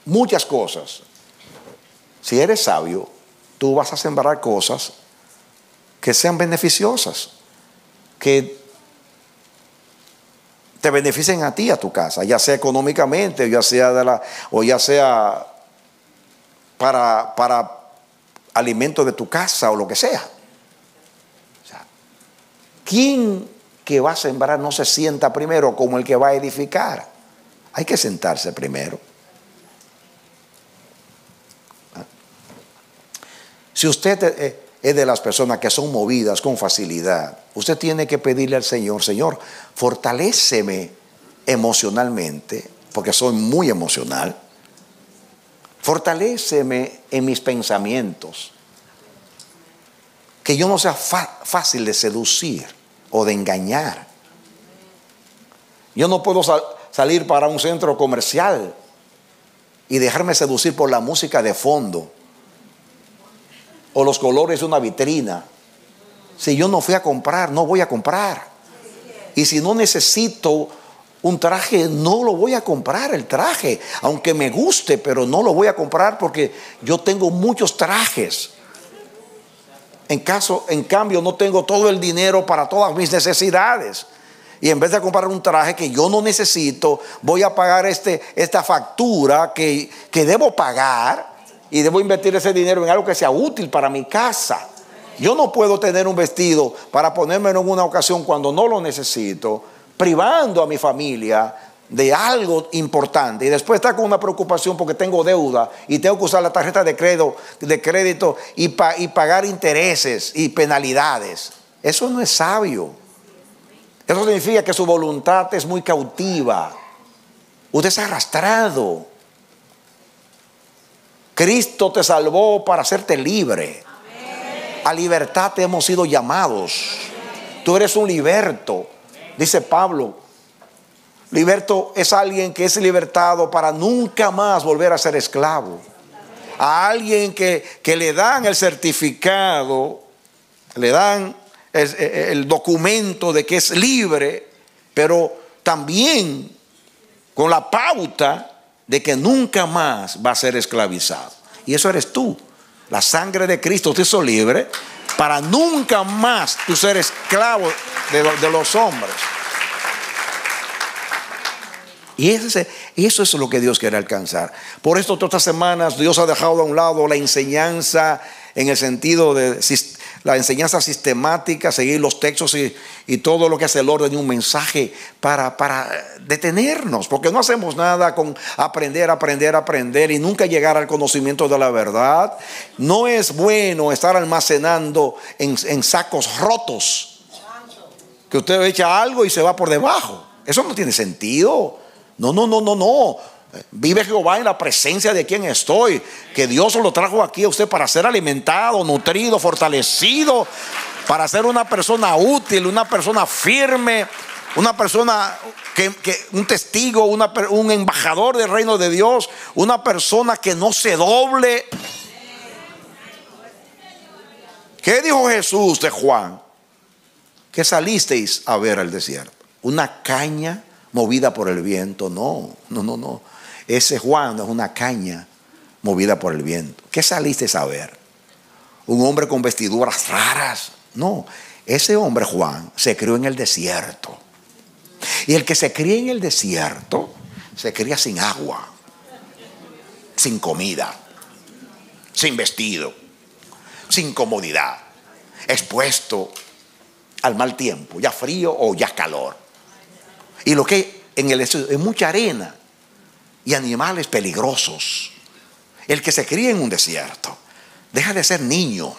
muchas cosas. Si eres sabio, tú vas a sembrar cosas que sean beneficiosas, que te beneficien a ti, a tu casa, ya sea económicamente, ya sea de la, o ya sea para, para alimento de tu casa o lo que sea. O sea, ¿quién que va a sembrar no se sienta primero como el que va a edificar? Hay que sentarse primero. Si usted es de las personas que son movidas con facilidad, usted tiene que pedirle al Señor, Señor, fortaléceme emocionalmente, porque soy muy emocional. Fortaléceme en mis pensamientos. Que yo no sea fácil de seducir o de engañar. Yo no puedo sal- salir para un centro comercial y dejarme seducir por la música de fondo o los colores de una vitrina. Si yo no fui a comprar, no voy a comprar. Y si no necesito un traje, no lo voy a comprar el traje. Aunque me guste, pero no lo voy a comprar porque yo tengo muchos trajes. En, caso, en cambio, no tengo todo el dinero para todas mis necesidades. Y en vez de comprar un traje que yo no necesito, voy a pagar este, esta factura que, que debo pagar. Y debo invertir ese dinero en algo que sea útil para mi casa. Yo no puedo tener un vestido para ponérmelo en una ocasión cuando no lo necesito, privando a mi familia de algo importante y después está con una preocupación porque tengo deuda y tengo que usar la tarjeta de crédito, de crédito y, pa, y pagar intereses y penalidades. Eso no es sabio. Eso significa que su voluntad es muy cautiva. Usted es arrastrado. Cristo te salvó para hacerte libre. Amén. A libertad te hemos sido llamados. Amén. Tú eres un liberto, dice Pablo. Liberto es alguien que es libertado para nunca más volver a ser esclavo. A alguien que, que le dan el certificado, le dan el, el documento de que es libre, pero también con la pauta de que nunca más va a ser esclavizado. Y eso eres tú. La sangre de Cristo te hizo libre para nunca más tú ser esclavo de, de los hombres. Y, ese, y eso es lo que Dios quiere alcanzar. Por esto todas estas semanas Dios ha dejado a un lado la enseñanza en el sentido de la enseñanza sistemática, seguir los textos y, y todo lo que es el orden de un mensaje para, para detenernos, porque no hacemos nada con aprender, aprender, aprender y nunca llegar al conocimiento de la verdad. No es bueno estar almacenando en, en sacos rotos, que usted echa algo y se va por debajo. Eso no tiene sentido. No, no, no, no, no. Vive Jehová en la presencia de quien estoy. Que Dios lo trajo aquí a usted para ser alimentado, nutrido, fortalecido, para ser una persona útil, una persona firme, una persona que, que un testigo, una, un embajador del reino de Dios, una persona que no se doble. ¿Qué dijo Jesús de Juan? Que salisteis a ver al desierto. Una caña movida por el viento. No, no, no, no. Ese Juan no es una caña movida por el viento. ¿Qué saliste a ver? Un hombre con vestiduras raras. No, ese hombre Juan se crió en el desierto. Y el que se cría en el desierto se cría sin agua, sin comida, sin vestido, sin comodidad, expuesto al mal tiempo, ya frío o ya calor. Y lo que en el desierto es mucha arena y animales peligrosos. El que se cría en un desierto deja de ser niño.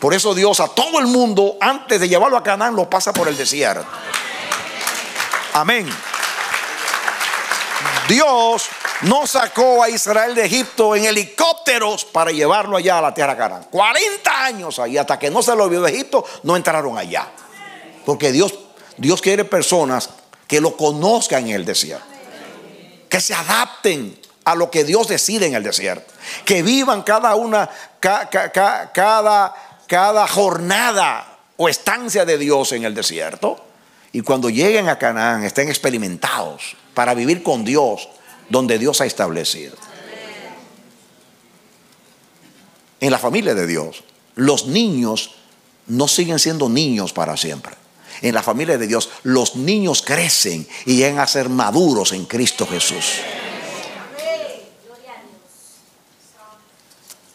Por eso Dios a todo el mundo, antes de llevarlo a Canaán, lo pasa por el desierto. Amén. Dios no sacó a Israel de Egipto en helicópteros para llevarlo allá a la tierra Canaán. cuarenta años ahí, hasta que no se lo vio de Egipto, no entraron allá. Porque Dios... Dios quiere personas que lo conozcan en el desierto, que se adapten a lo que Dios decide en el desierto, que vivan cada una, ca, ca, ca, cada, cada jornada o estancia de Dios en el desierto. Y cuando lleguen a Canaán estén experimentados para vivir con Dios donde Dios ha establecido. En la familia de Dios, los niños no siguen siendo niños para siempre. En la familia de Dios, los niños crecen y llegan a ser maduros en Cristo Jesús.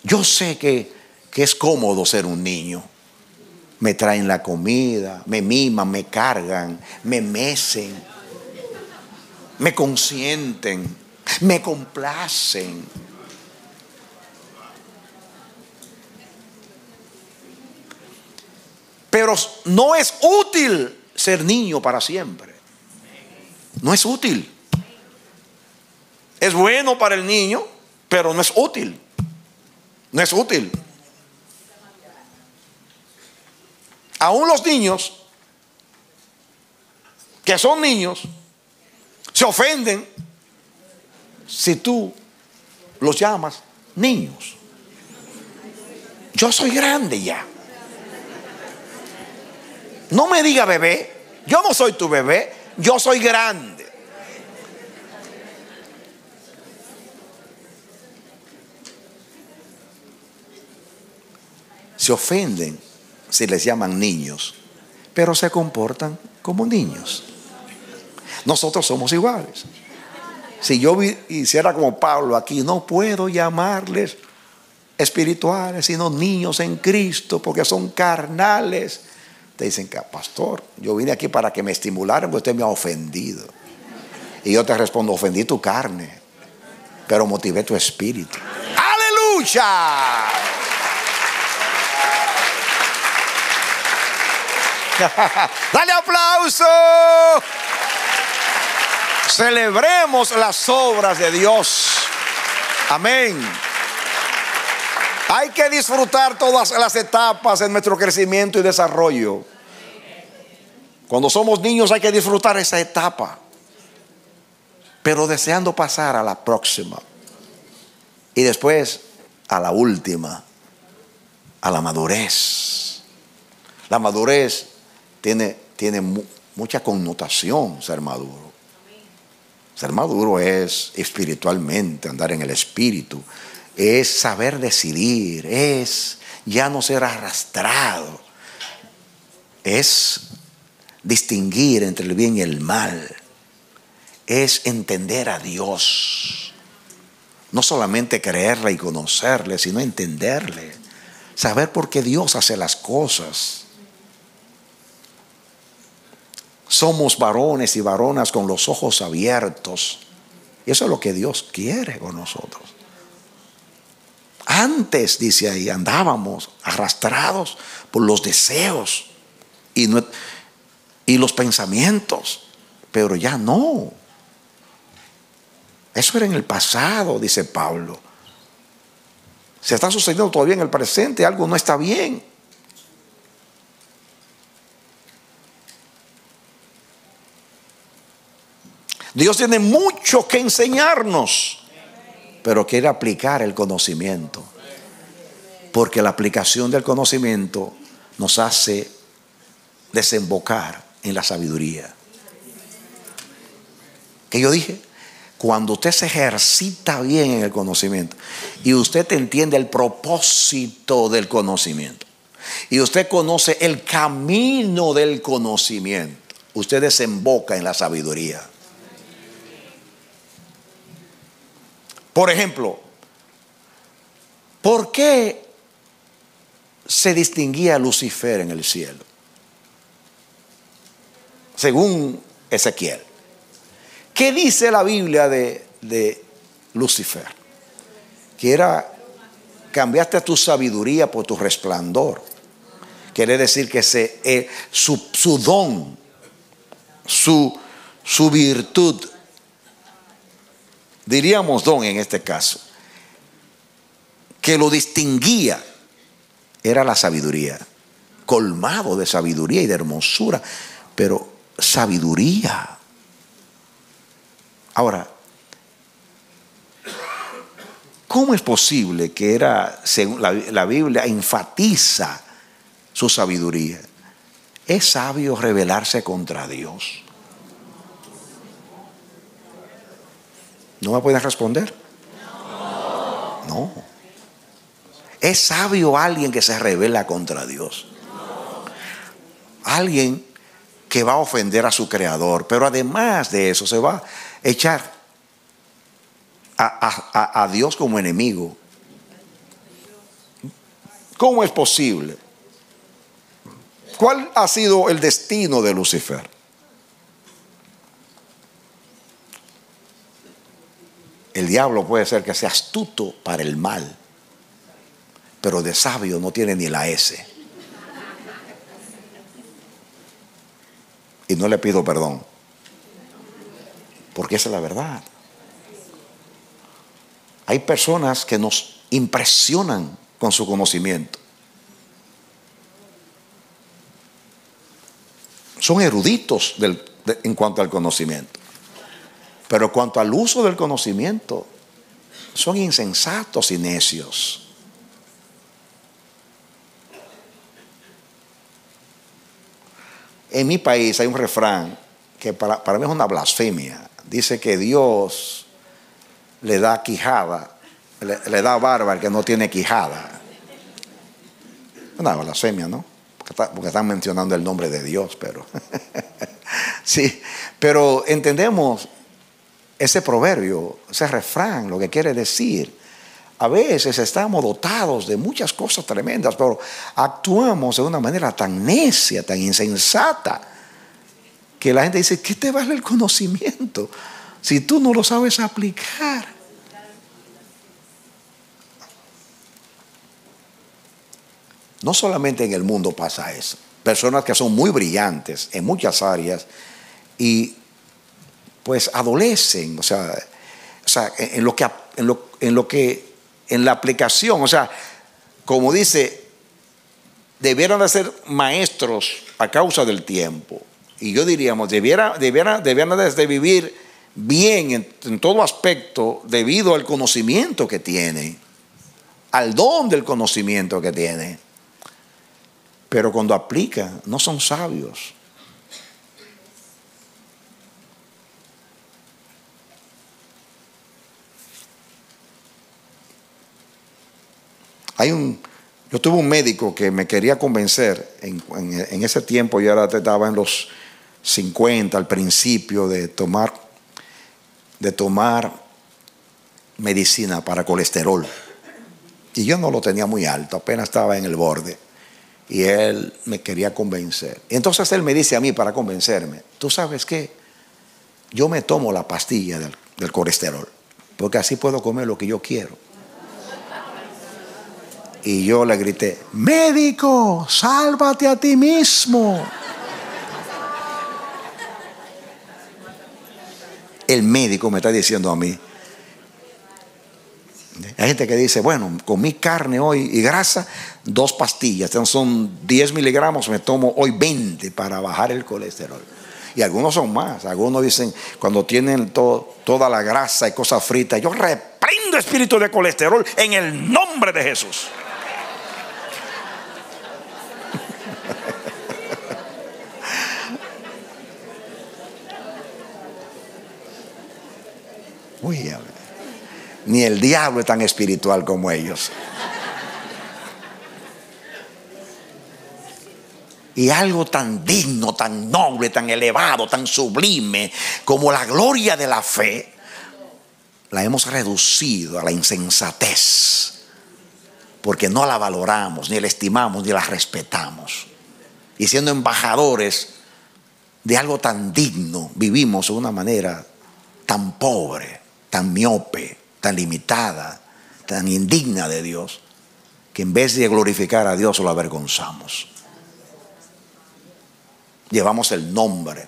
Yo sé que, que es cómodo ser un niño. Me traen la comida, me miman, me cargan, me mecen, me consienten, me complacen. Pero no es útil ser niño para siempre. No es útil. Es bueno para el niño, pero no es útil. No es útil. Aún los niños que son niños se ofenden si tú los llamas niños. Yo soy grande ya. No me diga bebé. Yo no soy tu bebé. Yo soy grande. Se ofenden si les llaman niños, pero se comportan como niños. Nosotros somos iguales. Si yo hiciera como Pablo aquí, no puedo llamarles espirituales, sino niños en Cristo, porque son carnales. Te dicen que, pastor, yo vine aquí para que me estimularan, porque usted me ha ofendido. Y yo te respondo, ofendí tu carne, pero motivé tu espíritu. ¡Aleluya! ¡Dale aplauso! Celebremos las obras de Dios. Amén. Hay que disfrutar todas las etapas en nuestro crecimiento y desarrollo. Cuando somos niños hay que disfrutar esa etapa, pero deseando pasar a la próxima y después a la última, a la madurez. La madurez tiene, tiene mu- mucha connotación ser maduro. Ser maduro es espiritualmente, andar en el espíritu, es saber decidir, es ya no ser arrastrado, es distinguir entre el bien y el mal, es entender a Dios, no solamente creerle y conocerle, sino entenderle, saber por qué Dios hace las cosas. Somos varones y varonas con los ojos abiertos, y eso es lo que Dios quiere con nosotros. Antes, dice ahí, andábamos arrastrados por los deseos y, no, y los pensamientos, pero ya no. Eso era en el pasado, dice Pablo. Se está sucediendo todavía en el presente, algo no está bien. Dios tiene mucho que enseñarnos, pero quiere aplicar el conocimiento, porque la aplicación del conocimiento nos hace desembocar en la sabiduría. Que yo dije, cuando usted se ejercita bien en el conocimiento y usted entiende el propósito del conocimiento y usted conoce el camino del conocimiento, usted desemboca en la sabiduría. Por ejemplo, ¿por qué se distinguía Lucifer en el cielo? Según Ezequiel. ¿Qué dice la Biblia de, de Lucifer? Que era, cambiaste tu sabiduría por tu resplandor. Quiere decir que se, eh, su, su don, su, su virtud, diríamos don en este caso, que lo distinguía, era la sabiduría, colmado de sabiduría y de hermosura, pero sabiduría. Ahora, ¿cómo es posible que era, según la, la Biblia enfatiza su sabiduría? Es sabio rebelarse contra Dios. ¿No me pueden responder? No. No. ¿Es sabio alguien que se rebela contra Dios? No. Alguien que va a ofender a su creador, pero además de eso se va a echar a, a, a Dios como enemigo. ¿Cómo es posible? ¿Cuál ha sido el destino de Lucifer? El diablo puede ser que sea astuto para el mal, pero de sabio no tiene ni la S. Y no le pido perdón, porque esa es la verdad. Hay personas que nos impresionan con su conocimiento. Son eruditos del, de, en cuanto al conocimiento. Pero cuanto al uso del conocimiento, son insensatos y necios. En mi país hay un refrán que para, para mí es una blasfemia. Dice que Dios le da quijada, le, le da barba al que no tiene quijada. Una blasfemia, ¿no? Porque, está, porque están mencionando el nombre de Dios, pero... sí, pero entendemos... Ese proverbio, ese refrán, lo que quiere decir, a veces estamos dotados de muchas cosas tremendas, pero actuamos de una manera tan necia, tan insensata, que la gente dice, ¿qué te vale el conocimiento? si tú no lo sabes aplicar. No solamente en el mundo pasa eso. Personas que son muy brillantes en muchas áreas y pues adolecen, o sea, o sea en, lo que, en, lo, en lo que, en la aplicación, o sea, como dice, debieran de ser maestros a causa del tiempo. Y yo diríamos, debiera, debiera, debieran de vivir bien en, en todo aspecto debido al conocimiento que tienen, al don del conocimiento que tienen. Pero cuando aplican, no son sabios. Hay un, yo tuve un médico que me quería convencer, en, en, en ese tiempo yo era, estaba en los cincuenta, al principio de tomar, de tomar medicina para colesterol. Y yo no lo tenía muy alto, apenas estaba en el borde. Y él me quería convencer. Entonces él me dice a mí para convencerme, ¿tú sabes qué? Yo me tomo la pastilla del, del colesterol, porque así puedo comer lo que yo quiero. Y yo le grité, médico, sálvate a ti mismo. El médico me está diciendo a mí. Hay gente que dice, bueno, comí carne hoy y grasa, dos pastillas, son diez miligramos, me tomo hoy veinte para bajar el colesterol. Y algunos son más, algunos dicen, cuando tienen to- toda la grasa y cosas fritas, yo reprendo espíritu de colesterol en el nombre de Jesús. Uy, a ver. Ni el diablo es tan espiritual como ellos. Y algo tan digno, tan noble, tan elevado, tan sublime como la gloria de la fe, la hemos reducido a la insensatez, porque no la valoramos, ni la estimamos, ni la respetamos. Y siendo embajadores de algo tan digno, vivimos de una manera tan pobre, tan miope, tan limitada, tan indigna de Dios, que en vez de glorificar a Dios lo avergonzamos. Llevamos el nombre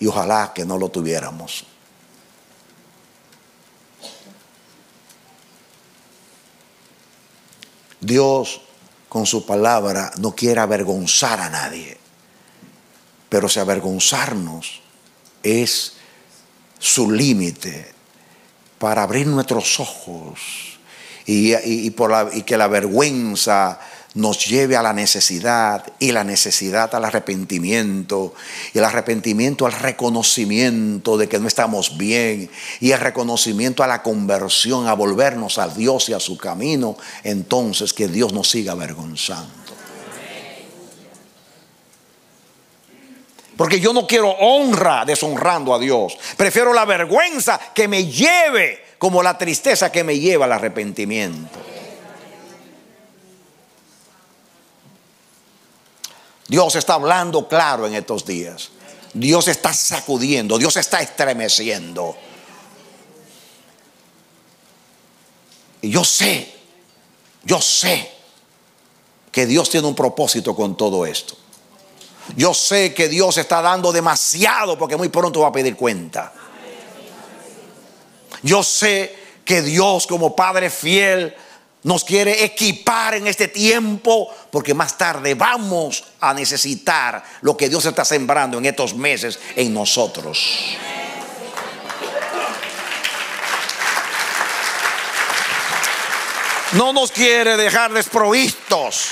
y ojalá que no lo tuviéramos. Dios con su palabra no quiere avergonzar a nadie, pero si avergonzarnos es su límite para abrir nuestros ojos y, y, y, por la, y que la vergüenza nos lleve a la necesidad y la necesidad al arrepentimiento y el arrepentimiento al reconocimiento de que no estamos bien y el reconocimiento a la conversión, a volvernos a Dios y a su camino. Entonces que Dios nos siga avergonzando, porque yo no quiero honra deshonrando a Dios. Prefiero la vergüenza que me lleve como la tristeza que me lleva al arrepentimiento. Dios está hablando claro en estos días. Dios está sacudiendo, Dios está estremeciendo. Y yo sé, yo sé que Dios tiene un propósito con todo esto. Yo sé que Dios está dando demasiado porque muy pronto va a pedir cuenta. Yo sé que Dios, como Padre fiel, nos quiere equipar en este tiempo, porque más tarde vamos a necesitar lo que Dios está sembrando en estos meses en nosotros. No nos quiere dejar desprovistos,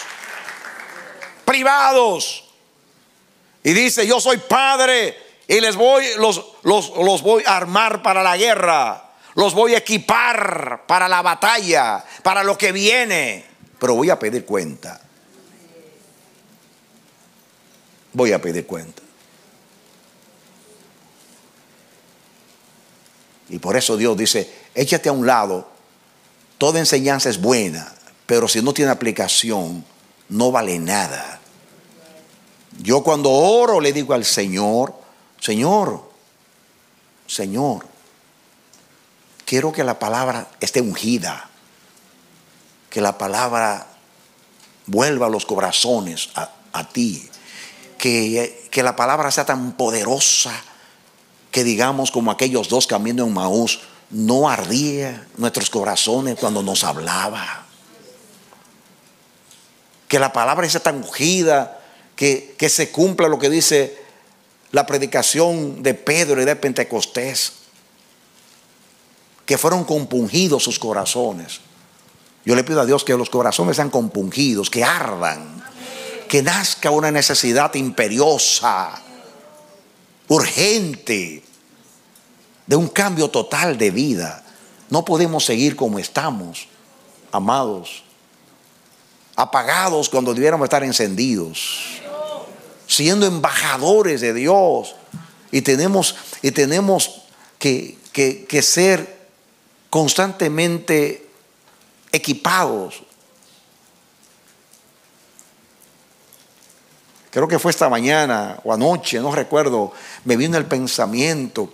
privados. Y dice, yo soy padre y les voy, los, los, los voy a armar para la guerra. Los voy a equipar para la batalla, para lo que viene. Pero voy a pedir cuenta. Voy a pedir cuenta. Y por eso Dios dice, échate a un lado. Toda enseñanza es buena, pero si no tiene aplicación, no vale nada. Yo cuando oro le digo al Señor, Señor, Señor, quiero que la palabra esté ungida, que la palabra vuelva a los corazones, a, a ti, que, que la palabra sea tan poderosa que digamos como aquellos dos caminando en Maús, no ardía nuestros corazones cuando nos hablaba. Que la palabra sea tan ungida que, que se cumpla lo que dice la predicación de Pedro y de Pentecostés, que fueron compungidos sus corazones. Yo le pido a Dios que los corazones sean compungidos, que ardan, que nazca una necesidad imperiosa, urgente, de un cambio total de vida. No podemos seguir como estamos, amados, apagados cuando debiéramos estar encendidos, siendo embajadores de Dios, y tenemos, y tenemos que, que, que ser constantemente equipados. Creo que fue esta mañana o anoche, no recuerdo, me vino el pensamiento,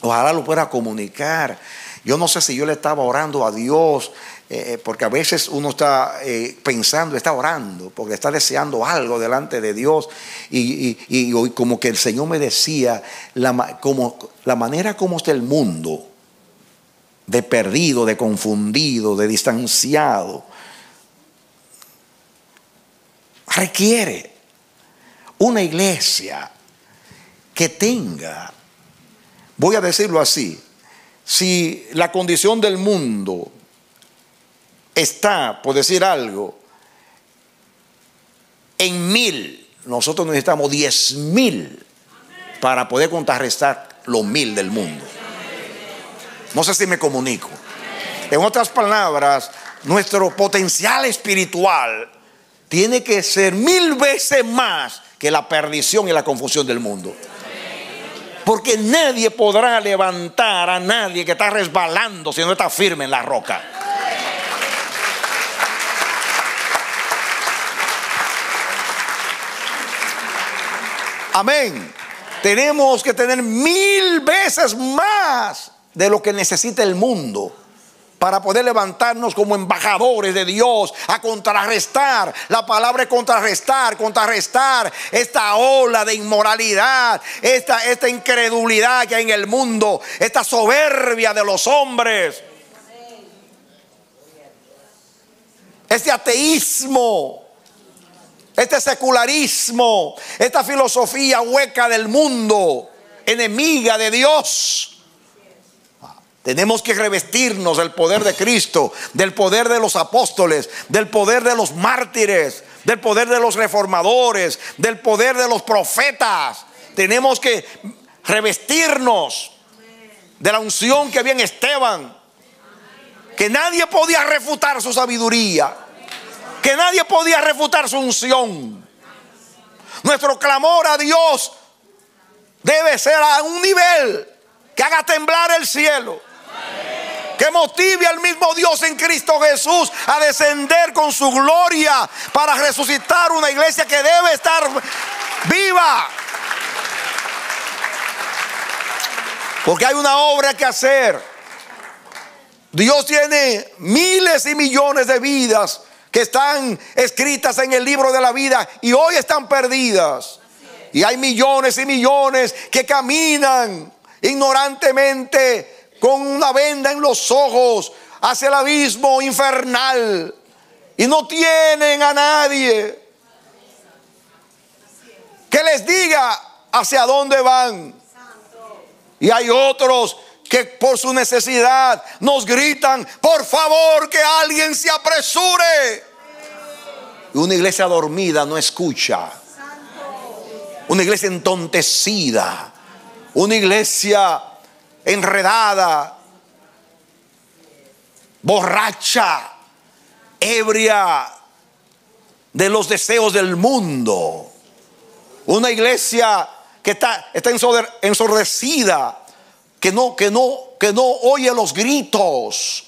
ojalá lo pueda comunicar. Yo no sé si yo le estaba orando a Dios, eh, porque a veces uno está eh, pensando, está orando, porque está deseando algo delante de Dios. Y, y, y hoy como que el Señor me decía, la, como, la manera como está el mundo, de perdido, de confundido, de distanciado, requiere una iglesia que tenga, voy a decirlo así, si la condición del mundo está, por decir algo, en mil, nosotros necesitamos diez mil para poder contrarrestar los mil del mundo. No sé si me comunico. En otras palabras, nuestro potencial espiritual tiene que ser mil veces más que la perdición y la confusión del mundo. Porque nadie podrá levantar a nadie que está resbalando si no está firme en la roca. Amén. Tenemos que tener mil veces más de lo que necesita el mundo para poder levantarnos como embajadores de Dios a contrarrestar. La palabra es contrarrestar, contrarrestar esta ola de inmoralidad, esta, esta incredulidad que hay en el mundo, esta soberbia de los hombres, este ateísmo, este secularismo, esta filosofía hueca del mundo, enemiga de Dios. Tenemos que revestirnos del poder de Cristo, del poder de los apóstoles, del poder de los mártires, del poder de los reformadores, del poder de los profetas. Tenemos que revestirnos de la unción que había en Esteban, que nadie podía refutar su sabiduría, que nadie podía refutar su unción. Nuestro clamor a Dios debe ser a un nivel que haga temblar el cielo, que motive al mismo Dios en Cristo Jesús a descender con su gloria para resucitar una iglesia que debe estar viva. Porque hay una obra que hacer. Dios tiene miles y millones de vidas que están escritas en el libro de la vida y hoy están perdidas. Y hay millones y millones que caminan ignorantemente, con una venda en los ojos, hacia el abismo infernal, y no tienen a nadie que les diga hacia dónde van. Y hay otros que por su necesidad nos gritan, por favor, que alguien se apresure. Y una iglesia dormida no escucha. Una iglesia entontecida, una iglesia enredada, borracha, ebria de los deseos del mundo. Una iglesia que está, está ensordecida, que no, que no, que no oye los gritos.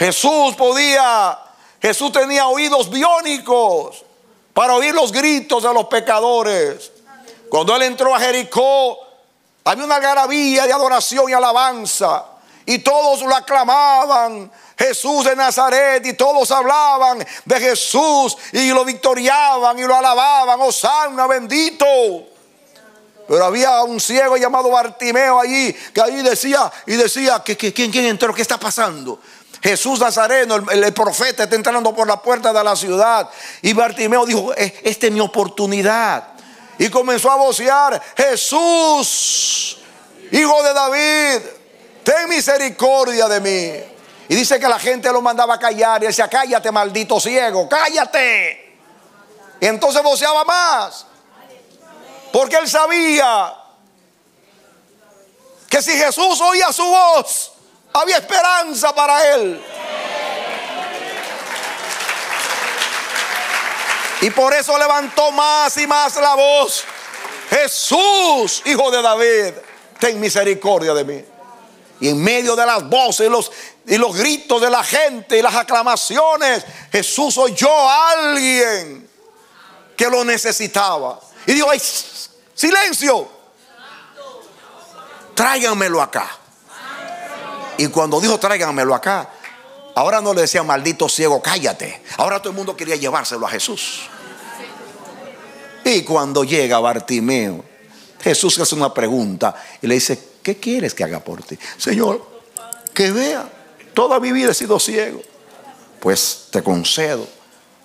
Jesús podía, Jesús tenía oídos biónicos para oír los gritos de los pecadores. Cuando él entró a Jericó, Había una algarabía de adoración y alabanza, y todos lo aclamaban, Jesús de Nazaret, y todos hablaban de Jesús y lo victoriaban y lo alababan, Hosanna, bendito. Pero había un ciego llamado Bartimeo allí, que allí decía, y decía, que, que, ¿quién, quién entró? ¿Qué está pasando? Jesús Nazareno, el, el profeta, está entrando por la puerta de la ciudad. Y Bartimeo dijo, esta es mi oportunidad. Y comenzó a vocear, Jesús, hijo de David, ten misericordia de mí. Y dice que la gente lo mandaba a callar, y él decía, cállate, maldito ciego, cállate. Y entonces voceaba más, porque él sabía que si Jesús oía su voz, había esperanza para él. Y por eso levantó más y más la voz, Jesús, hijo de David, ten misericordia de mí. Y en medio de las voces y los, y los gritos de la gente y las aclamaciones, Jesús oyó a alguien que lo necesitaba. Y dijo, ay, silencio, tráiganmelo acá. Y cuando dijo, tráiganmelo acá, ahora no le decían, maldito ciego, cállate. Ahora todo el mundo quería llevárselo a Jesús. Y cuando llega Bartimeo, Jesús hace una pregunta y le dice, ¿qué quieres que haga por ti? Señor, que vea. Toda mi vida he sido ciego. Pues te concedo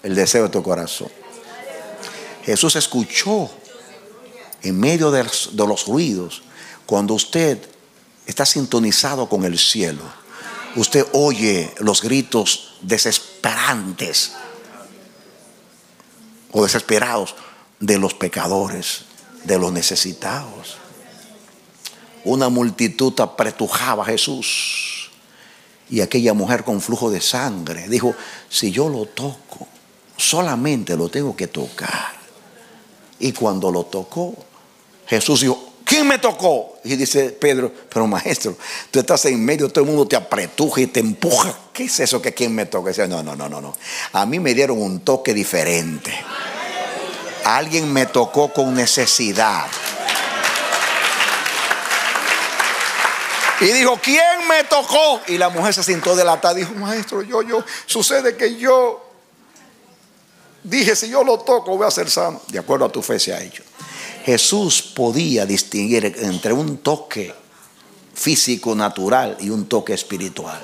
el deseo de tu corazón. Jesús escuchó en medio de los, de los ruidos. Cuando usted está sintonizado con el cielo, usted oye los gritos desesperantes o desesperados de los pecadores, de los necesitados. Una multitud apretujaba a Jesús, y aquella mujer con flujo de sangre dijo, si yo lo toco, solamente lo tengo que tocar. Y cuando lo tocó, Jesús dijo, ¿quién me tocó? Y dice Pedro, pero maestro, tú estás en medio, todo el mundo te apretuja y te empuja, ¿qué es eso que quién me toca? Y dice, no, no, no, no, no, a mí me dieron un toque diferente. Alguien me tocó con necesidad. Y dijo, ¿quién me tocó? Y la mujer se sintió delatada. Dijo, maestro, yo, yo, sucede que yo dije, si yo lo toco, voy a ser sano. De acuerdo a tu fe se ha hecho. Jesús podía distinguir entre un toque físico, natural, y un toque espiritual.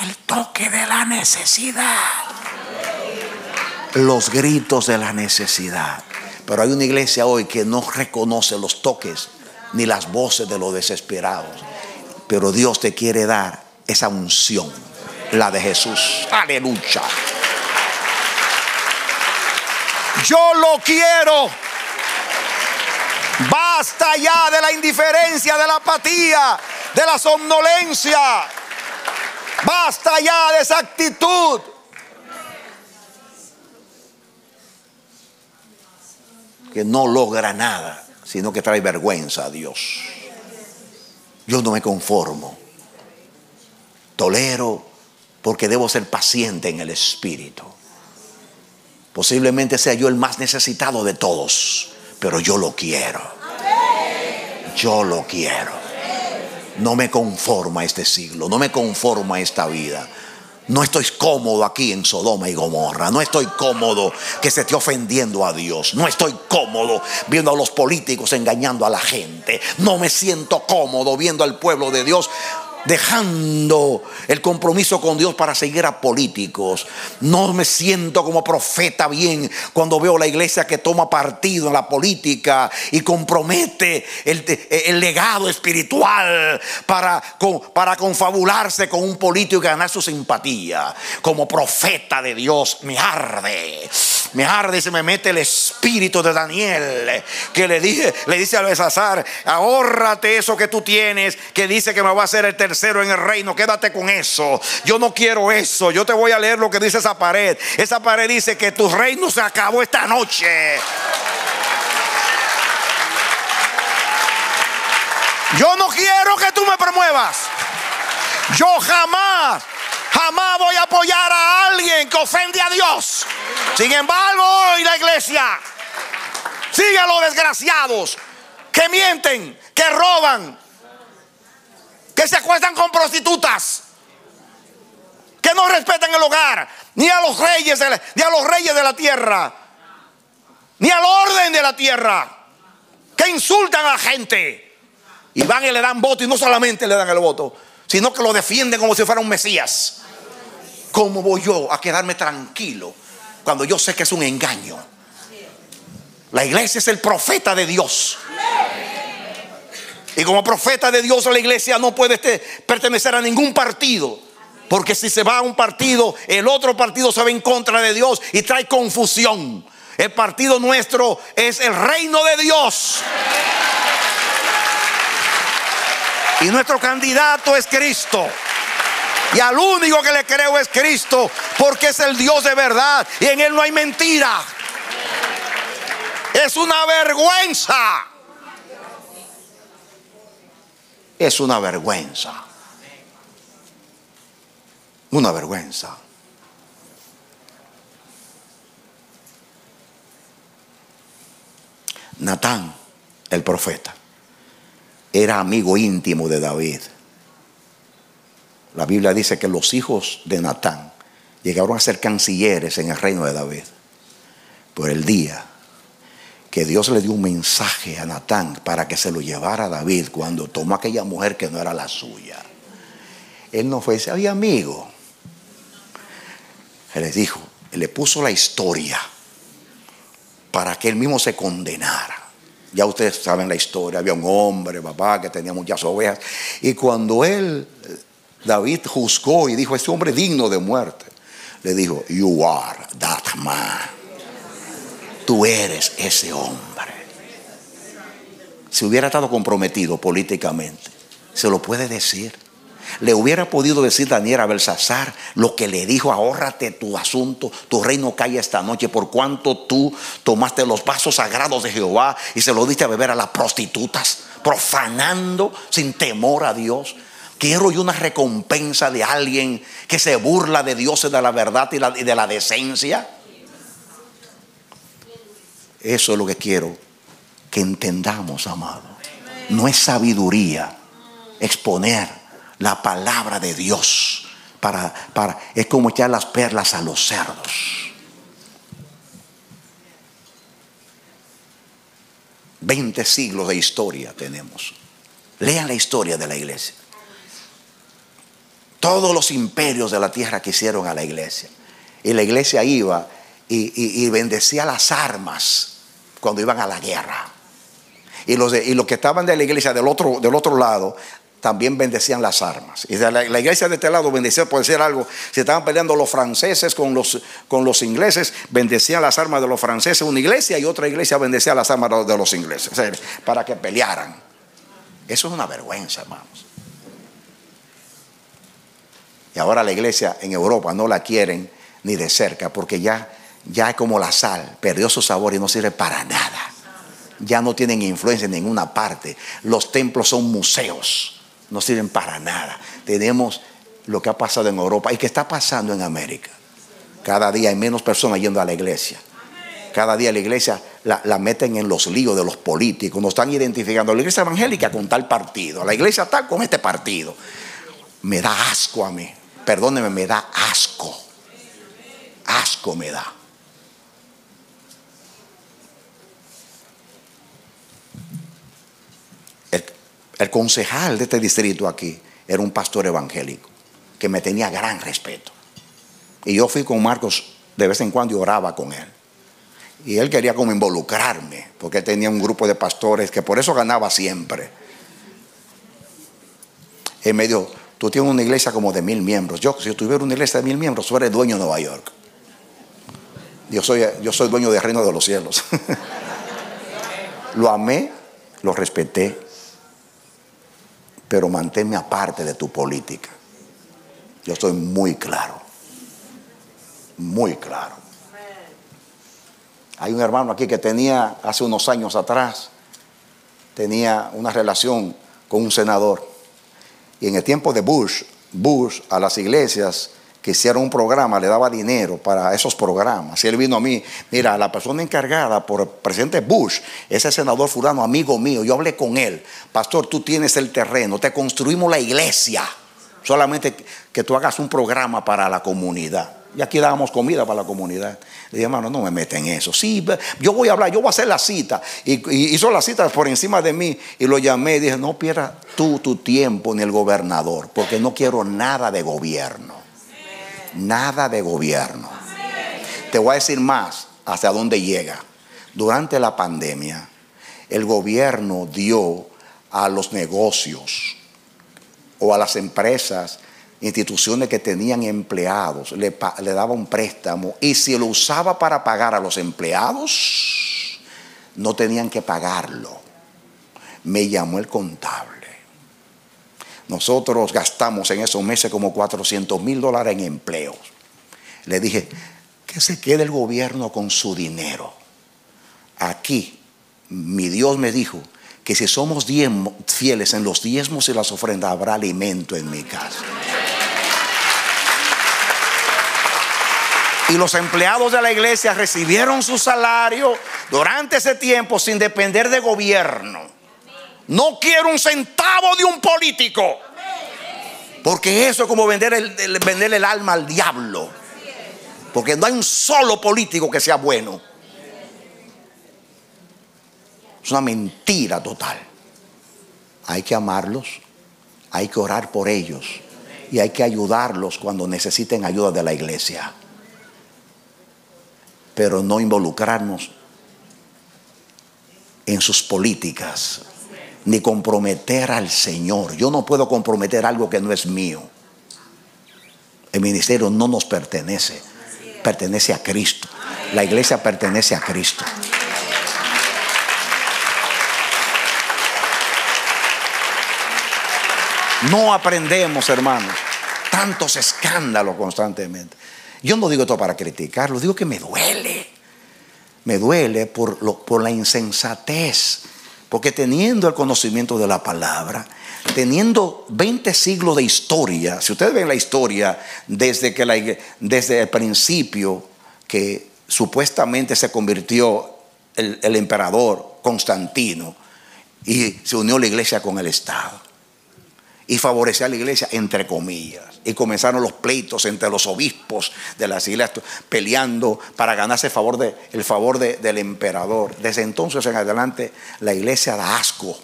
El toque de la necesidad. Los gritos de la necesidad. Pero hay una iglesia hoy que no reconoce los toques ni las voces de los desesperados. Pero Dios te quiere dar esa unción, la de Jesús. Aleluya. Yo lo quiero. Basta ya de la indiferencia, de la apatía, de la somnolencia. Basta ya de esa actitud. Que no logra nada, sino que trae vergüenza a Dios. Yo no me conformo. Tolero porque debo ser paciente en el espíritu. Posiblemente sea yo el más necesitado de todos, pero yo lo quiero. Yo lo quiero. No me conformo a este siglo, no me conformo a esta vida. No estoy cómodo aquí en Sodoma y Gomorra. No estoy cómodo que se esté ofendiendo a Dios. No estoy cómodo viendo a los políticos engañando a la gente. No me siento cómodo viendo al pueblo de Dios dejando el compromiso con Dios para seguir a políticos. No me siento como profeta bien cuando veo la iglesia que toma partido en la política y compromete el, el legado espiritual para, para confabularse con un político y ganar su simpatía. Como profeta de Dios me arde, me arde y se me mete el espíritu de Daniel, que le, dije, le dice a Belsazar, ahórrate eso que tú tienes, que dice que me va a hacer el tercer en el reino, quédate con eso. Yo no quiero eso. Yo te voy a leer lo que dice esa pared. Esa pared dice que tu reino se acabó esta noche. Yo no quiero que tú me promuevas. Yo jamás, jamás voy a apoyar a alguien que ofende a Dios. Sin embargo, hoy la iglesia sigue a los desgraciados que que mienten, que roban, que se acuestan con prostitutas, que no respetan el hogar, ni a los reyes, ni a los reyes de la tierra, ni al orden de la tierra, que insultan a la gente y van y le dan voto, y no solamente le dan el voto, sino que lo defienden como si fuera un Mesías. ¿Cómo voy yo a quedarme tranquilo cuando yo sé que es un engaño? La iglesia es el profeta de Dios, y como profeta de Dios la iglesia no puede pertenecer a ningún partido, porque si se va a un partido, el otro partido se va en contra de Dios y trae confusión. El partido nuestro es el reino de Dios, y nuestro candidato es Cristo, y al único que le creo es Cristo, porque es el Dios de verdad y en él no hay mentira. Es una vergüenza, es una vergüenza, una vergüenza. Natán, el profeta, era amigo íntimo de David. La Biblia dice que los hijos de Natán llegaron a ser cancilleres en el reino de David. Por el día que Dios le dio un mensaje a Natán para que se lo llevara a David, cuando tomó a aquella mujer que no era la suya, él no fue y dice: oye, amigo. Él les dijo, él le puso la historia para que él mismo se condenara. Ya ustedes saben la historia. Había un hombre, papá, que tenía muchas ovejas, y cuando él, David, juzgó y dijo: este hombre es digno de muerte, le dijo: you are that man. Tú eres ese hombre. Si hubiera estado comprometido políticamente, se lo puede decir. Le hubiera podido decir Daniel a Belsazar lo que le dijo: ahórrate tu asunto, tu reino cae esta noche, por cuanto tú tomaste los vasos sagrados de Jehová y se lo diste a beber a las prostitutas, profanando sin temor a Dios. Quiero yo una recompensa de alguien que se burla de Dios y de la verdad y, la, y de la decencia. Eso es lo que quiero que entendamos, amado. No es sabiduría exponer la palabra de Dios para, para, es como echar las perlas a los cerdos. Veinte siglos de historia tenemos. Lean la historia de la iglesia. Todos los imperios de la tierra que hicieron a la iglesia, y la iglesia iba y, y, y bendecía las armas cuando iban a la guerra, y los, de, y los que estaban de la iglesia del otro, del otro lado también bendecían las armas. Y la, la iglesia de este lado bendecía, por decir algo, si estaban peleando los franceses con los, con los ingleses, bendecían las armas de los franceses una iglesia, y otra iglesia bendecía las armas de los ingleses, o sea, para que pelearan. Eso es una vergüenza, hermanos. Y ahora la iglesia en Europa no la quieren ni de cerca, porque ya, ya es como la sal, perdió su sabor y no sirve para nada. Ya no tienen influencia en ninguna parte. Los templos son museos, no sirven para nada. Tenemos lo que ha pasado en Europa y que está pasando en América. Cada día hay menos personas yendo a la iglesia. Cada día la iglesia la, la meten en los líos de los políticos. Nos están identificando a la iglesia evangélica con tal partido, a la iglesia tal con este partido. Me da asco a mí. Perdóneme, me da asco. Asco me da. El concejal de este distrito aquí era un pastor evangélico que me tenía gran respeto, y yo fui con Marcos de vez en cuando y oraba con él, y él quería como involucrarme porque él tenía un grupo de pastores que por eso ganaba siempre. Él me dijo: tú tienes una iglesia como de mil miembros. Yo, si yo tuviera una iglesia de mil miembros, tú eres dueño de Nueva York. Yo soy, yo soy dueño del reino de los cielos. Lo amé, lo respeté, pero manténme aparte de tu política. Yo estoy muy claro, muy claro. Hay un hermano aquí que tenía hace unos años atrás, tenía una relación con un senador, y en el tiempo de Bush, Bush a las iglesias que hicieron un programa, le daba dinero para esos programas. Y él vino a mí, mira, la persona encargada por el presidente Bush, ese senador fulano, amigo mío, yo hablé con él. Pastor, tú tienes el terreno, te construimos la iglesia. Solamente que tú hagas un programa para la comunidad. Y aquí dábamos comida para la comunidad. Le dije, hermano, no me meta en eso. Sí, yo voy a hablar, yo voy a hacer la cita. Y, y hizo la cita por encima de mí. Y lo llamé y dije, no pierdas tú tu tiempo ni el gobernador. Porque no quiero nada de gobierno. Nada de gobierno. Te voy a decir más hacia dónde llega. Durante la pandemia, el gobierno dio a los negocios o a las empresas, instituciones que tenían empleados, le, le daba un préstamo, y si lo usaba para pagar a los empleados, no tenían que pagarlo. Me llamó el contable. Nosotros gastamos en esos meses como cuatrocientos mil dólares en empleos. Le dije, que se quede el gobierno con su dinero. Aquí, mi Dios me dijo que si somos diezmo, fieles en los diezmos y las ofrendas, habrá alimento en mi casa. Y los empleados de la iglesia recibieron su salario durante ese tiempo sin depender de gobierno. No quiero un centavo de un político, porque eso es como vender el, el, vender el alma al diablo. Porque no hay un solo político que sea bueno. Es una mentira total. Hay que amarlos, hay que orar por ellos y hay que ayudarlos cuando necesiten ayuda de la iglesia. Pero no involucrarnos en sus políticas ni comprometer al Señor. Yo no puedo comprometer algo que no es mío. El ministerio no nos pertenece, pertenece a Cristo. La iglesia pertenece a Cristo. No aprendemos, hermanos, tantos escándalos constantemente. Yo no digo esto para criticarlo, digo que me duele. Me duele por, lo, por la insensatez. Porque teniendo el conocimiento de la palabra, teniendo veinte siglos de historia, si ustedes ven la historia desde, que la, desde el principio que supuestamente se convirtió el, el emperador Constantino y se unió la iglesia con el Estado. Y favorecer a la iglesia, entre comillas. Y comenzaron los pleitos entre los obispos de las iglesias, peleando para ganarse el favor, de, el favor de, del emperador. Desde entonces en adelante, la iglesia da asco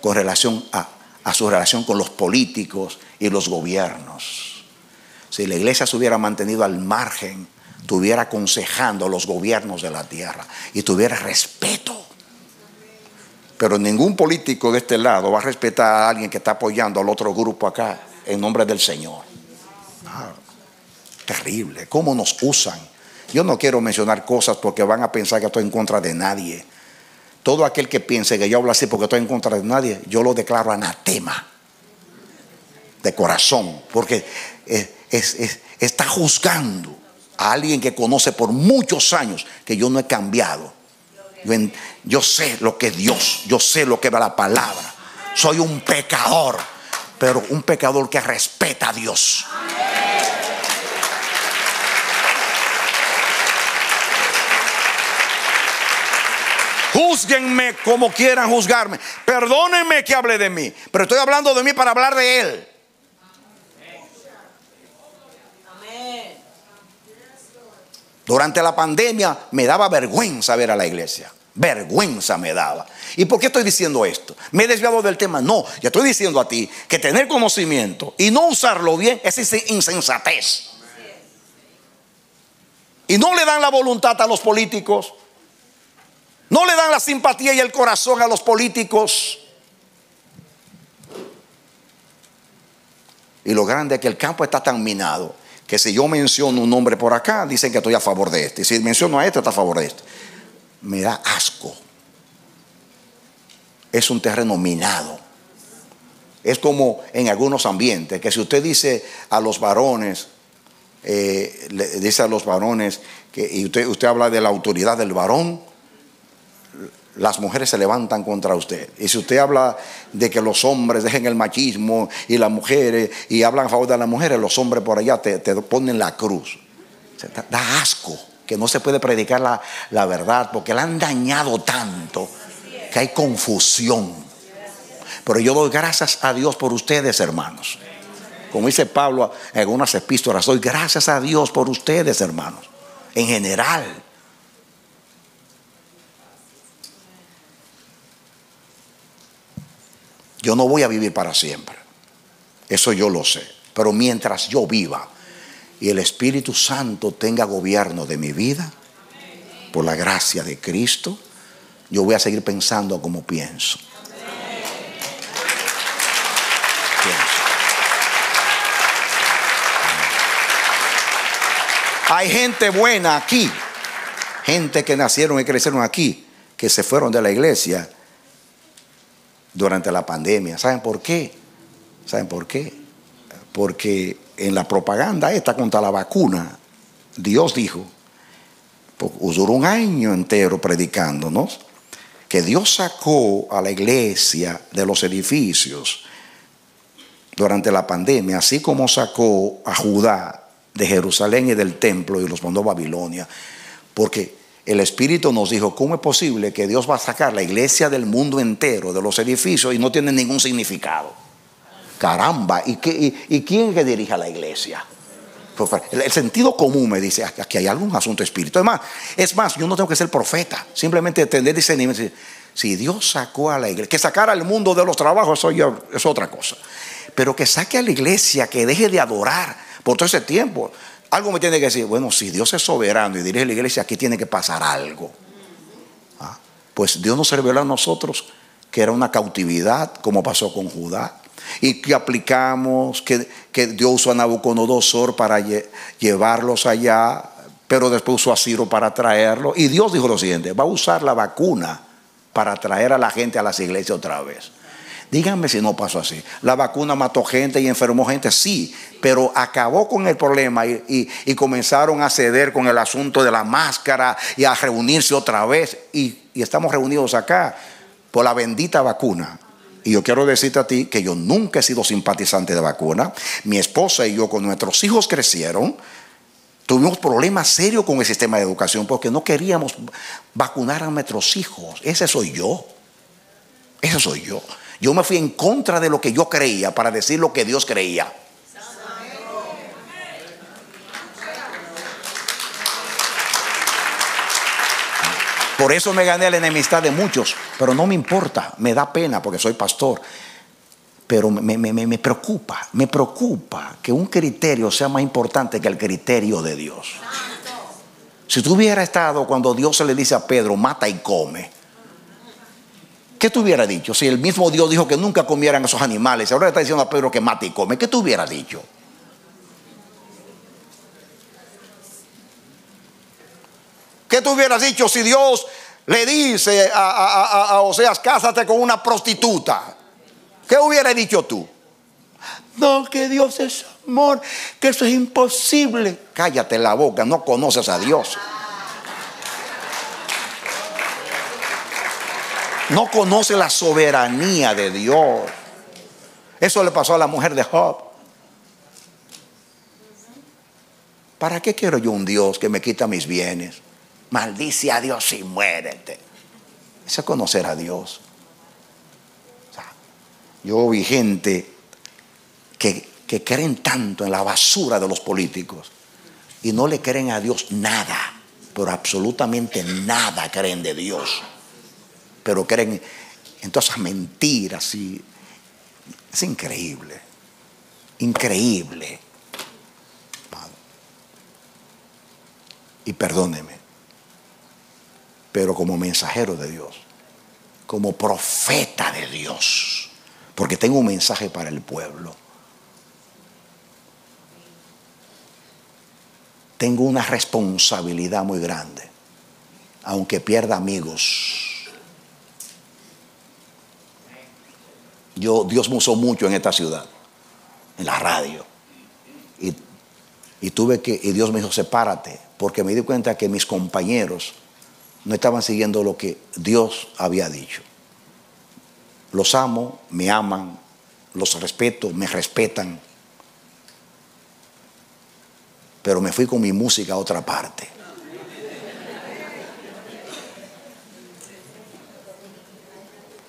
con relación a, a su relación con los políticos y los gobiernos. Si la iglesia se hubiera mantenido al margen, estuviera aconsejando a los gobiernos de la tierra y tuviera respeto. Pero ningún político de este lado va a respetar a alguien que está apoyando al otro grupo acá en nombre del Señor. Ah, terrible. ¿Cómo nos usan? Yo no quiero mencionar cosas porque van a pensar que estoy en contra de nadie. Todo aquel que piense que yo hablo así porque estoy en contra de nadie, yo lo declaro anatema de corazón. Porque es, es, es, está juzgando a alguien que conoce por muchos años que yo no he cambiado. Yo, en, yo sé lo que es Dios, yo sé lo que va la palabra. Soy un pecador, pero un pecador que respeta a Dios. Júzguenme como quieran juzgarme, perdónenme que hable de mí, pero estoy hablando de mí para hablar de Él. Durante la pandemia me daba vergüenza ver a la iglesia. Vergüenza me daba. ¿Y por qué estoy diciendo esto? ¿Me he desviado del tema? No, yo estoy diciendo a ti que tener conocimiento y no usarlo bien es insensatez. Y no le dan la voluntad a los políticos. No le dan la simpatía y el corazón a los políticos. Y lo grande es que el campo está tan minado que si yo menciono un nombre por acá, dicen que estoy a favor de este. Si menciono a este, está a favor de este. Me da asco. Es un terreno minado. Es como en algunos ambientes, que si usted dice a los varones, eh, le dice a los varones, que, y usted, usted habla de la autoridad del varón, las mujeres se levantan contra usted. Y si usted habla de que los hombres dejen el machismo y las mujeres, y hablan a favor de las mujeres, los hombres por allá te, te ponen la cruz. Da asco que no se puede predicar la, la verdad, porque la han dañado tanto que hay confusión. Pero yo doy gracias a Dios por ustedes, hermanos. Como dice Pablo en unas epístolas, doy gracias a Dios por ustedes, hermanos, en general. Yo no voy a vivir para siempre, eso yo lo sé, pero mientras yo viva y el Espíritu Santo tenga gobierno de mi vida, por la gracia de Cristo, yo voy a seguir pensando como pienso. Hay gente buena aquí, gente que nacieron y crecieron aquí, que se fueron de la iglesia durante la pandemia. ¿Saben por qué? ¿Saben por qué? Porque en la propaganda esta contra la vacuna, Dios dijo, duró un año entero predicándonos, que Dios sacó a la iglesia de los edificios durante la pandemia, así como sacó a Judá de Jerusalén y del templo y los mandó a Babilonia, porque el Espíritu nos dijo, ¿cómo es posible que Dios va a sacar la iglesia del mundo entero de los edificios y no tiene ningún significado? Caramba, ¿y, qué, y, y quién que dirija la iglesia? El, el sentido común me dice, aquí hay algún asunto espiritual. Es más, es más, yo no tengo que ser profeta, simplemente tener discernimiento. Si Dios sacó a la iglesia, que sacara al mundo de los trabajos, eso es otra cosa, pero que saque a la iglesia, que deje de adorar por todo ese tiempo. Algo me tiene que decir, bueno, si Dios es soberano y dirige la iglesia, aquí tiene que pasar algo. ¿Ah? Pues Dios nos reveló a nosotros que era una cautividad, como pasó con Judá, y que aplicamos, que, que Dios usó a Nabucodonosor para lle, llevarlos allá, pero después usó a Ciro para traerlo. Y Dios dijo lo siguiente, va a usar la vacuna para traer a la gente a las iglesias otra vez. Díganme si no pasó así. La vacuna mató gente y enfermó gente, sí, pero acabó con el problema y, y, y comenzaron a ceder con el asunto de la máscara y a reunirse otra vez. Y, y estamos reunidos acá por la bendita vacuna. Y yo quiero decirte a ti que yo nunca he sido simpatizante de vacuna. Mi esposa y yo, con nuestros hijos crecieron, tuvimos problemas serios con el sistema de educación porque no queríamos vacunar a nuestros hijos. Ese soy yo. Ese soy yo. Yo me fui en contra de lo que yo creía para decir lo que Dios creía. Por eso me gané la enemistad de muchos, pero no me importa, me da pena porque soy pastor. Pero me, me, me preocupa, me preocupa que un criterio sea más importante que el criterio de Dios. Si tú hubieras estado cuando Dios le dice a Pedro, mata y come, ¿qué te hubiera dicho? Si el mismo Dios dijo que nunca comieran esos animales, ahora le está diciendo a Pedro que mate y come, ¿qué te hubiera dicho? ¿Qué te hubieras dicho si Dios le dice a, a, a, a Oseas, cásate con una prostituta? ¿Qué hubieras dicho tú? No, que Dios es amor, que eso es imposible. Cállate la boca, no conoces a Dios. No conoce la soberanía de Dios. Eso le pasó a la mujer de Job. ¿Para qué quiero yo un Dios que me quita mis bienes? Maldice a Dios y muérete. Eso es conocer a Dios. O sea, yo vi gente que, que creen tanto en la basura de los políticos y no le creen a Dios nada, pero absolutamente nada creen de Dios. Pero creen en todas esas mentiras. Y es increíble. Increíble. Y perdóneme, pero como mensajero de Dios, como profeta de Dios, porque tengo un mensaje para el pueblo, tengo una responsabilidad muy grande, aunque pierda amigos. Yo, Dios me usó mucho en esta ciudad, en la radio, y, y tuve que, y Dios me dijo, sepárate, porque me di cuenta que mis compañeros no estaban siguiendo lo que Dios había dicho. Los amo, me aman, los respeto, me respetan. Pero me fui con mi música a otra parte.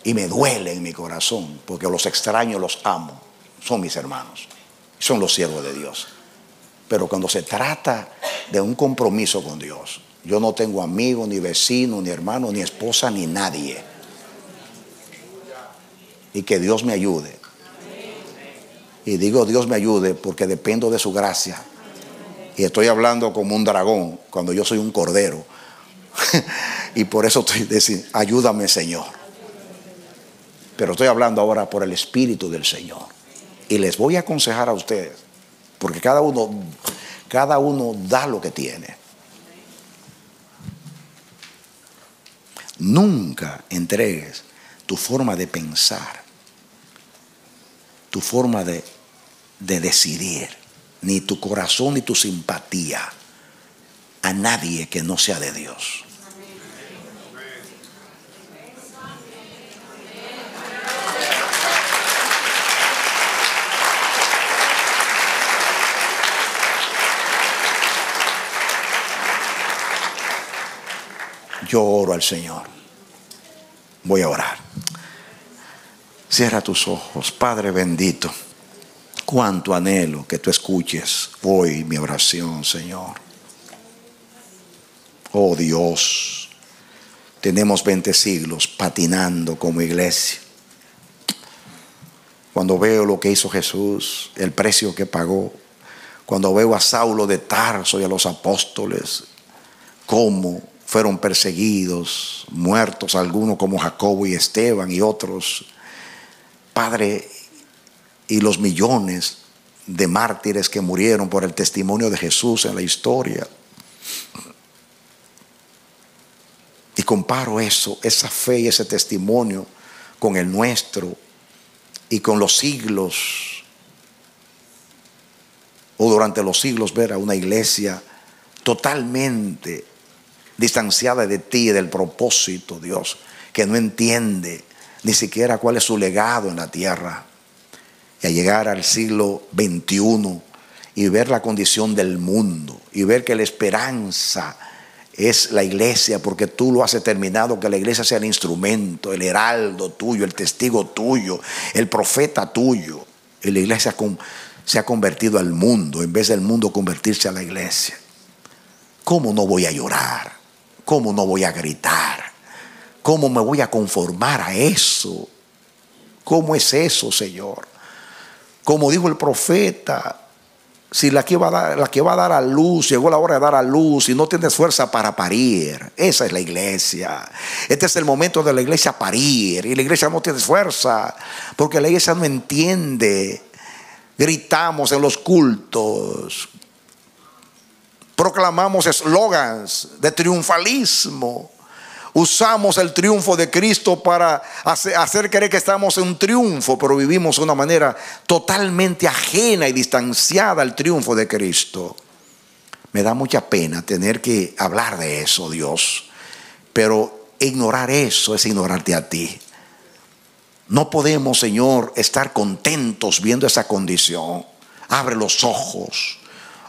Y me duele en mi corazón, porque los extraño, los amo. Son mis hermanos, son los siervos de Dios. Pero cuando se trata de un compromiso con Dios, yo no tengo amigos, ni vecinos, ni hermanos, ni esposa, ni nadie. Y que Dios me ayude. Y digo Dios me ayude porque dependo de su gracia. Y estoy hablando como un dragón cuando yo soy un cordero. Y por eso estoy diciendo, ayúdame, Señor. Pero estoy hablando ahora por el Espíritu del Señor. Y les voy a aconsejar a ustedes, porque cada uno, cada uno da lo que tiene. Nunca entregues tu forma de pensar, tu forma de, de decidir, ni tu corazón ni tu simpatía a nadie que no sea de Dios. Yo oro al Señor. Voy a orar. Cierra tus ojos. Padre bendito, cuánto anhelo que tú escuches hoy mi oración, Señor. Oh Dios, tenemos veinte siglos patinando como iglesia. Cuando veo lo que hizo Jesús, el precio que pagó, cuando veo a Saulo de Tarso y a los apóstoles, cómo fueron perseguidos, muertos algunos como Jacobo y Esteban y otros. Padre, y los millones de mártires que murieron por el testimonio de Jesús en la historia. Y comparo eso, esa fe y ese testimonio con el nuestro y con los siglos, o durante los siglos ver a una iglesia totalmente distanciada de ti y del propósito, Dios, que no entiende ni siquiera cuál es su legado en la tierra. Y al llegar al siglo veintiuno y ver la condición del mundo y ver que la esperanza es la iglesia, porque tú lo has determinado, que la iglesia sea el instrumento, el heraldo tuyo, el testigo tuyo, el profeta tuyo. Y la iglesia se ha convertido al mundo en vez del mundo convertirse a la iglesia. ¿Cómo no voy a llorar? ¿Cómo no voy a gritar? ¿Cómo me voy a conformar a eso? ¿Cómo es eso, Señor? Como dijo el profeta, si la que va a dar, la que va a dar a luz, llegó la hora de dar a luz y no tienes fuerza para parir. Esa es la iglesia. Este es el momento de la iglesia parir. Y la iglesia no tiene fuerza porque la iglesia no entiende. Gritamos en los cultos. Proclamamos eslogans de triunfalismo. Usamos el triunfo de Cristo para hacer creer que estamos en un triunfo, pero vivimos de una manera totalmente ajena y distanciada al triunfo de Cristo. Me da mucha pena tener que hablar de eso, Dios, pero ignorar eso es ignorarte a ti. No podemos, Señor, estar contentos viendo esa condición. Abre los ojos.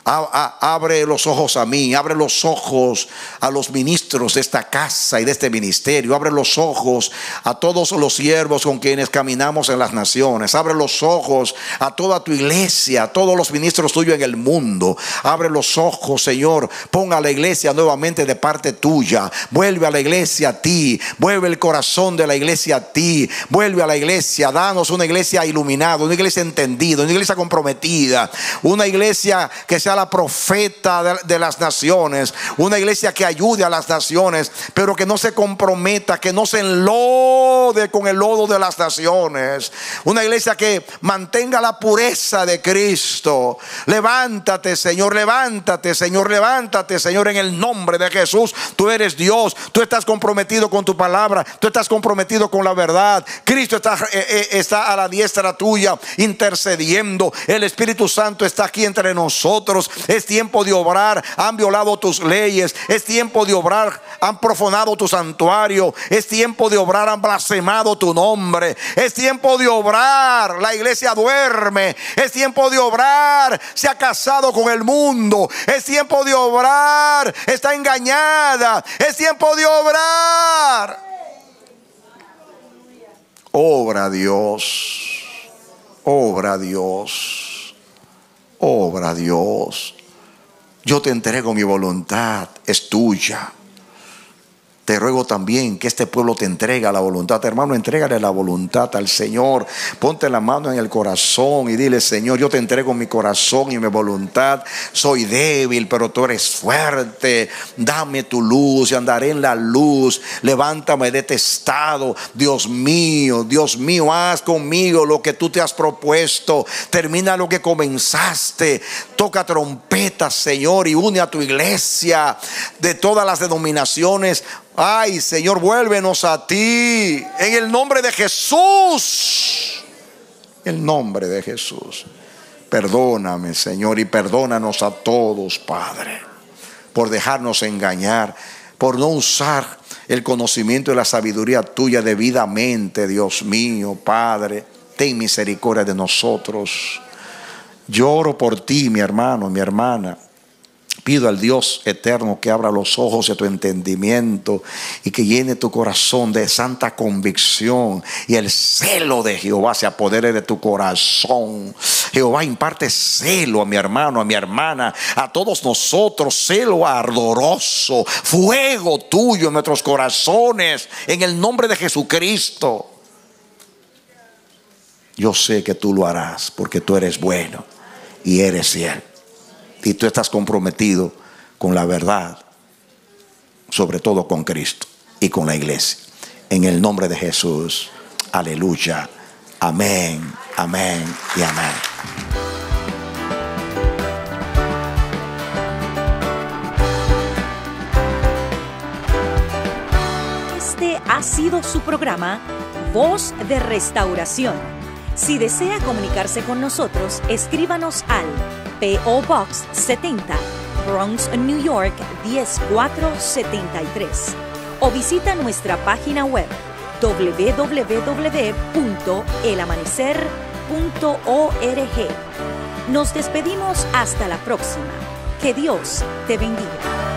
Abre los ojos a mí, abre los ojos a los ministros de esta casa y de este ministerio. Abre los ojos a todos los siervos con quienes caminamos en las naciones. Abre los ojos a toda tu iglesia, a todos los ministros tuyos en el mundo. Abre los ojos, Señor. Ponga a la iglesia nuevamente de parte tuya. Vuelve a la iglesia a ti. Vuelve el corazón de la iglesia a ti. Vuelve a la iglesia. Danos una iglesia iluminada, una iglesia entendida, una iglesia comprometida, una iglesia que sea la profeta de, de las naciones, una iglesia que ayude a las naciones, pero que no se comprometa, que no se enlode con el lodo de las naciones, una iglesia que mantenga la pureza de Cristo. Levántate, Señor, levántate, Señor, levántate, Señor, en el nombre de Jesús. Tú eres Dios, tú estás comprometido con tu palabra, tú estás comprometido con la verdad. Cristo está, eh, está a la diestra tuya intercediendo. El Espíritu Santo está aquí entre nosotros. nosotros. Es tiempo de obrar. Han violado tus leyes. Es tiempo de obrar. Han profanado tu santuario. Es tiempo de obrar. Han blasfemado tu nombre. Es tiempo de obrar. La iglesia duerme. Es tiempo de obrar. Se ha casado con el mundo. Es tiempo de obrar. Está engañada. Es tiempo de obrar. Obra Dios. Obra Dios. Obra Dios. Yo te entrego mi voluntad, es tuya. Te ruego también que este pueblo te entrega la voluntad. Hermano, entrégale la voluntad al Señor. Ponte la mano en el corazón y dile: Señor, yo te entrego mi corazón y mi voluntad. Soy débil, pero tú eres fuerte. Dame tu luz y andaré en la luz. Levántame de este estado. Dios mío, Dios mío, haz conmigo lo que tú te has propuesto. Termina lo que comenzaste. Toca trompetas, Señor, y une a tu iglesia de todas las denominaciones. Ay, Señor, vuélvenos a ti en el nombre de Jesús. En el nombre de Jesús. Perdóname, Señor, y perdónanos a todos, Padre, por dejarnos engañar, por no usar el conocimiento y la sabiduría tuya debidamente. Dios mío, Padre, ten misericordia de nosotros. Lloro por ti, mi hermano, mi hermana. Pido al Dios eterno que abra los ojos de tu entendimiento y que llene tu corazón de santa convicción, y el celo de Jehová se apodere de tu corazón. Jehová imparte celo a mi hermano, a mi hermana, a todos nosotros, celo ardoroso, fuego tuyo en nuestros corazones, en el nombre de Jesucristo. Yo sé que tú lo harás, porque tú eres bueno y eres fiel. Y tú estás comprometido con la verdad, sobre todo con Cristo y con la iglesia. En el nombre de Jesús. Aleluya. Amén, amén y amén. Este ha sido su programa Voz de Restauración. Si desea comunicarse con nosotros, escríbanos al P O Box setenta, Bronx, New York diez mil cuatrocientos setenta y tres, o visita nuestra página web w w w punto el amanecer punto org. Nos despedimos hasta la próxima. Que Dios te bendiga.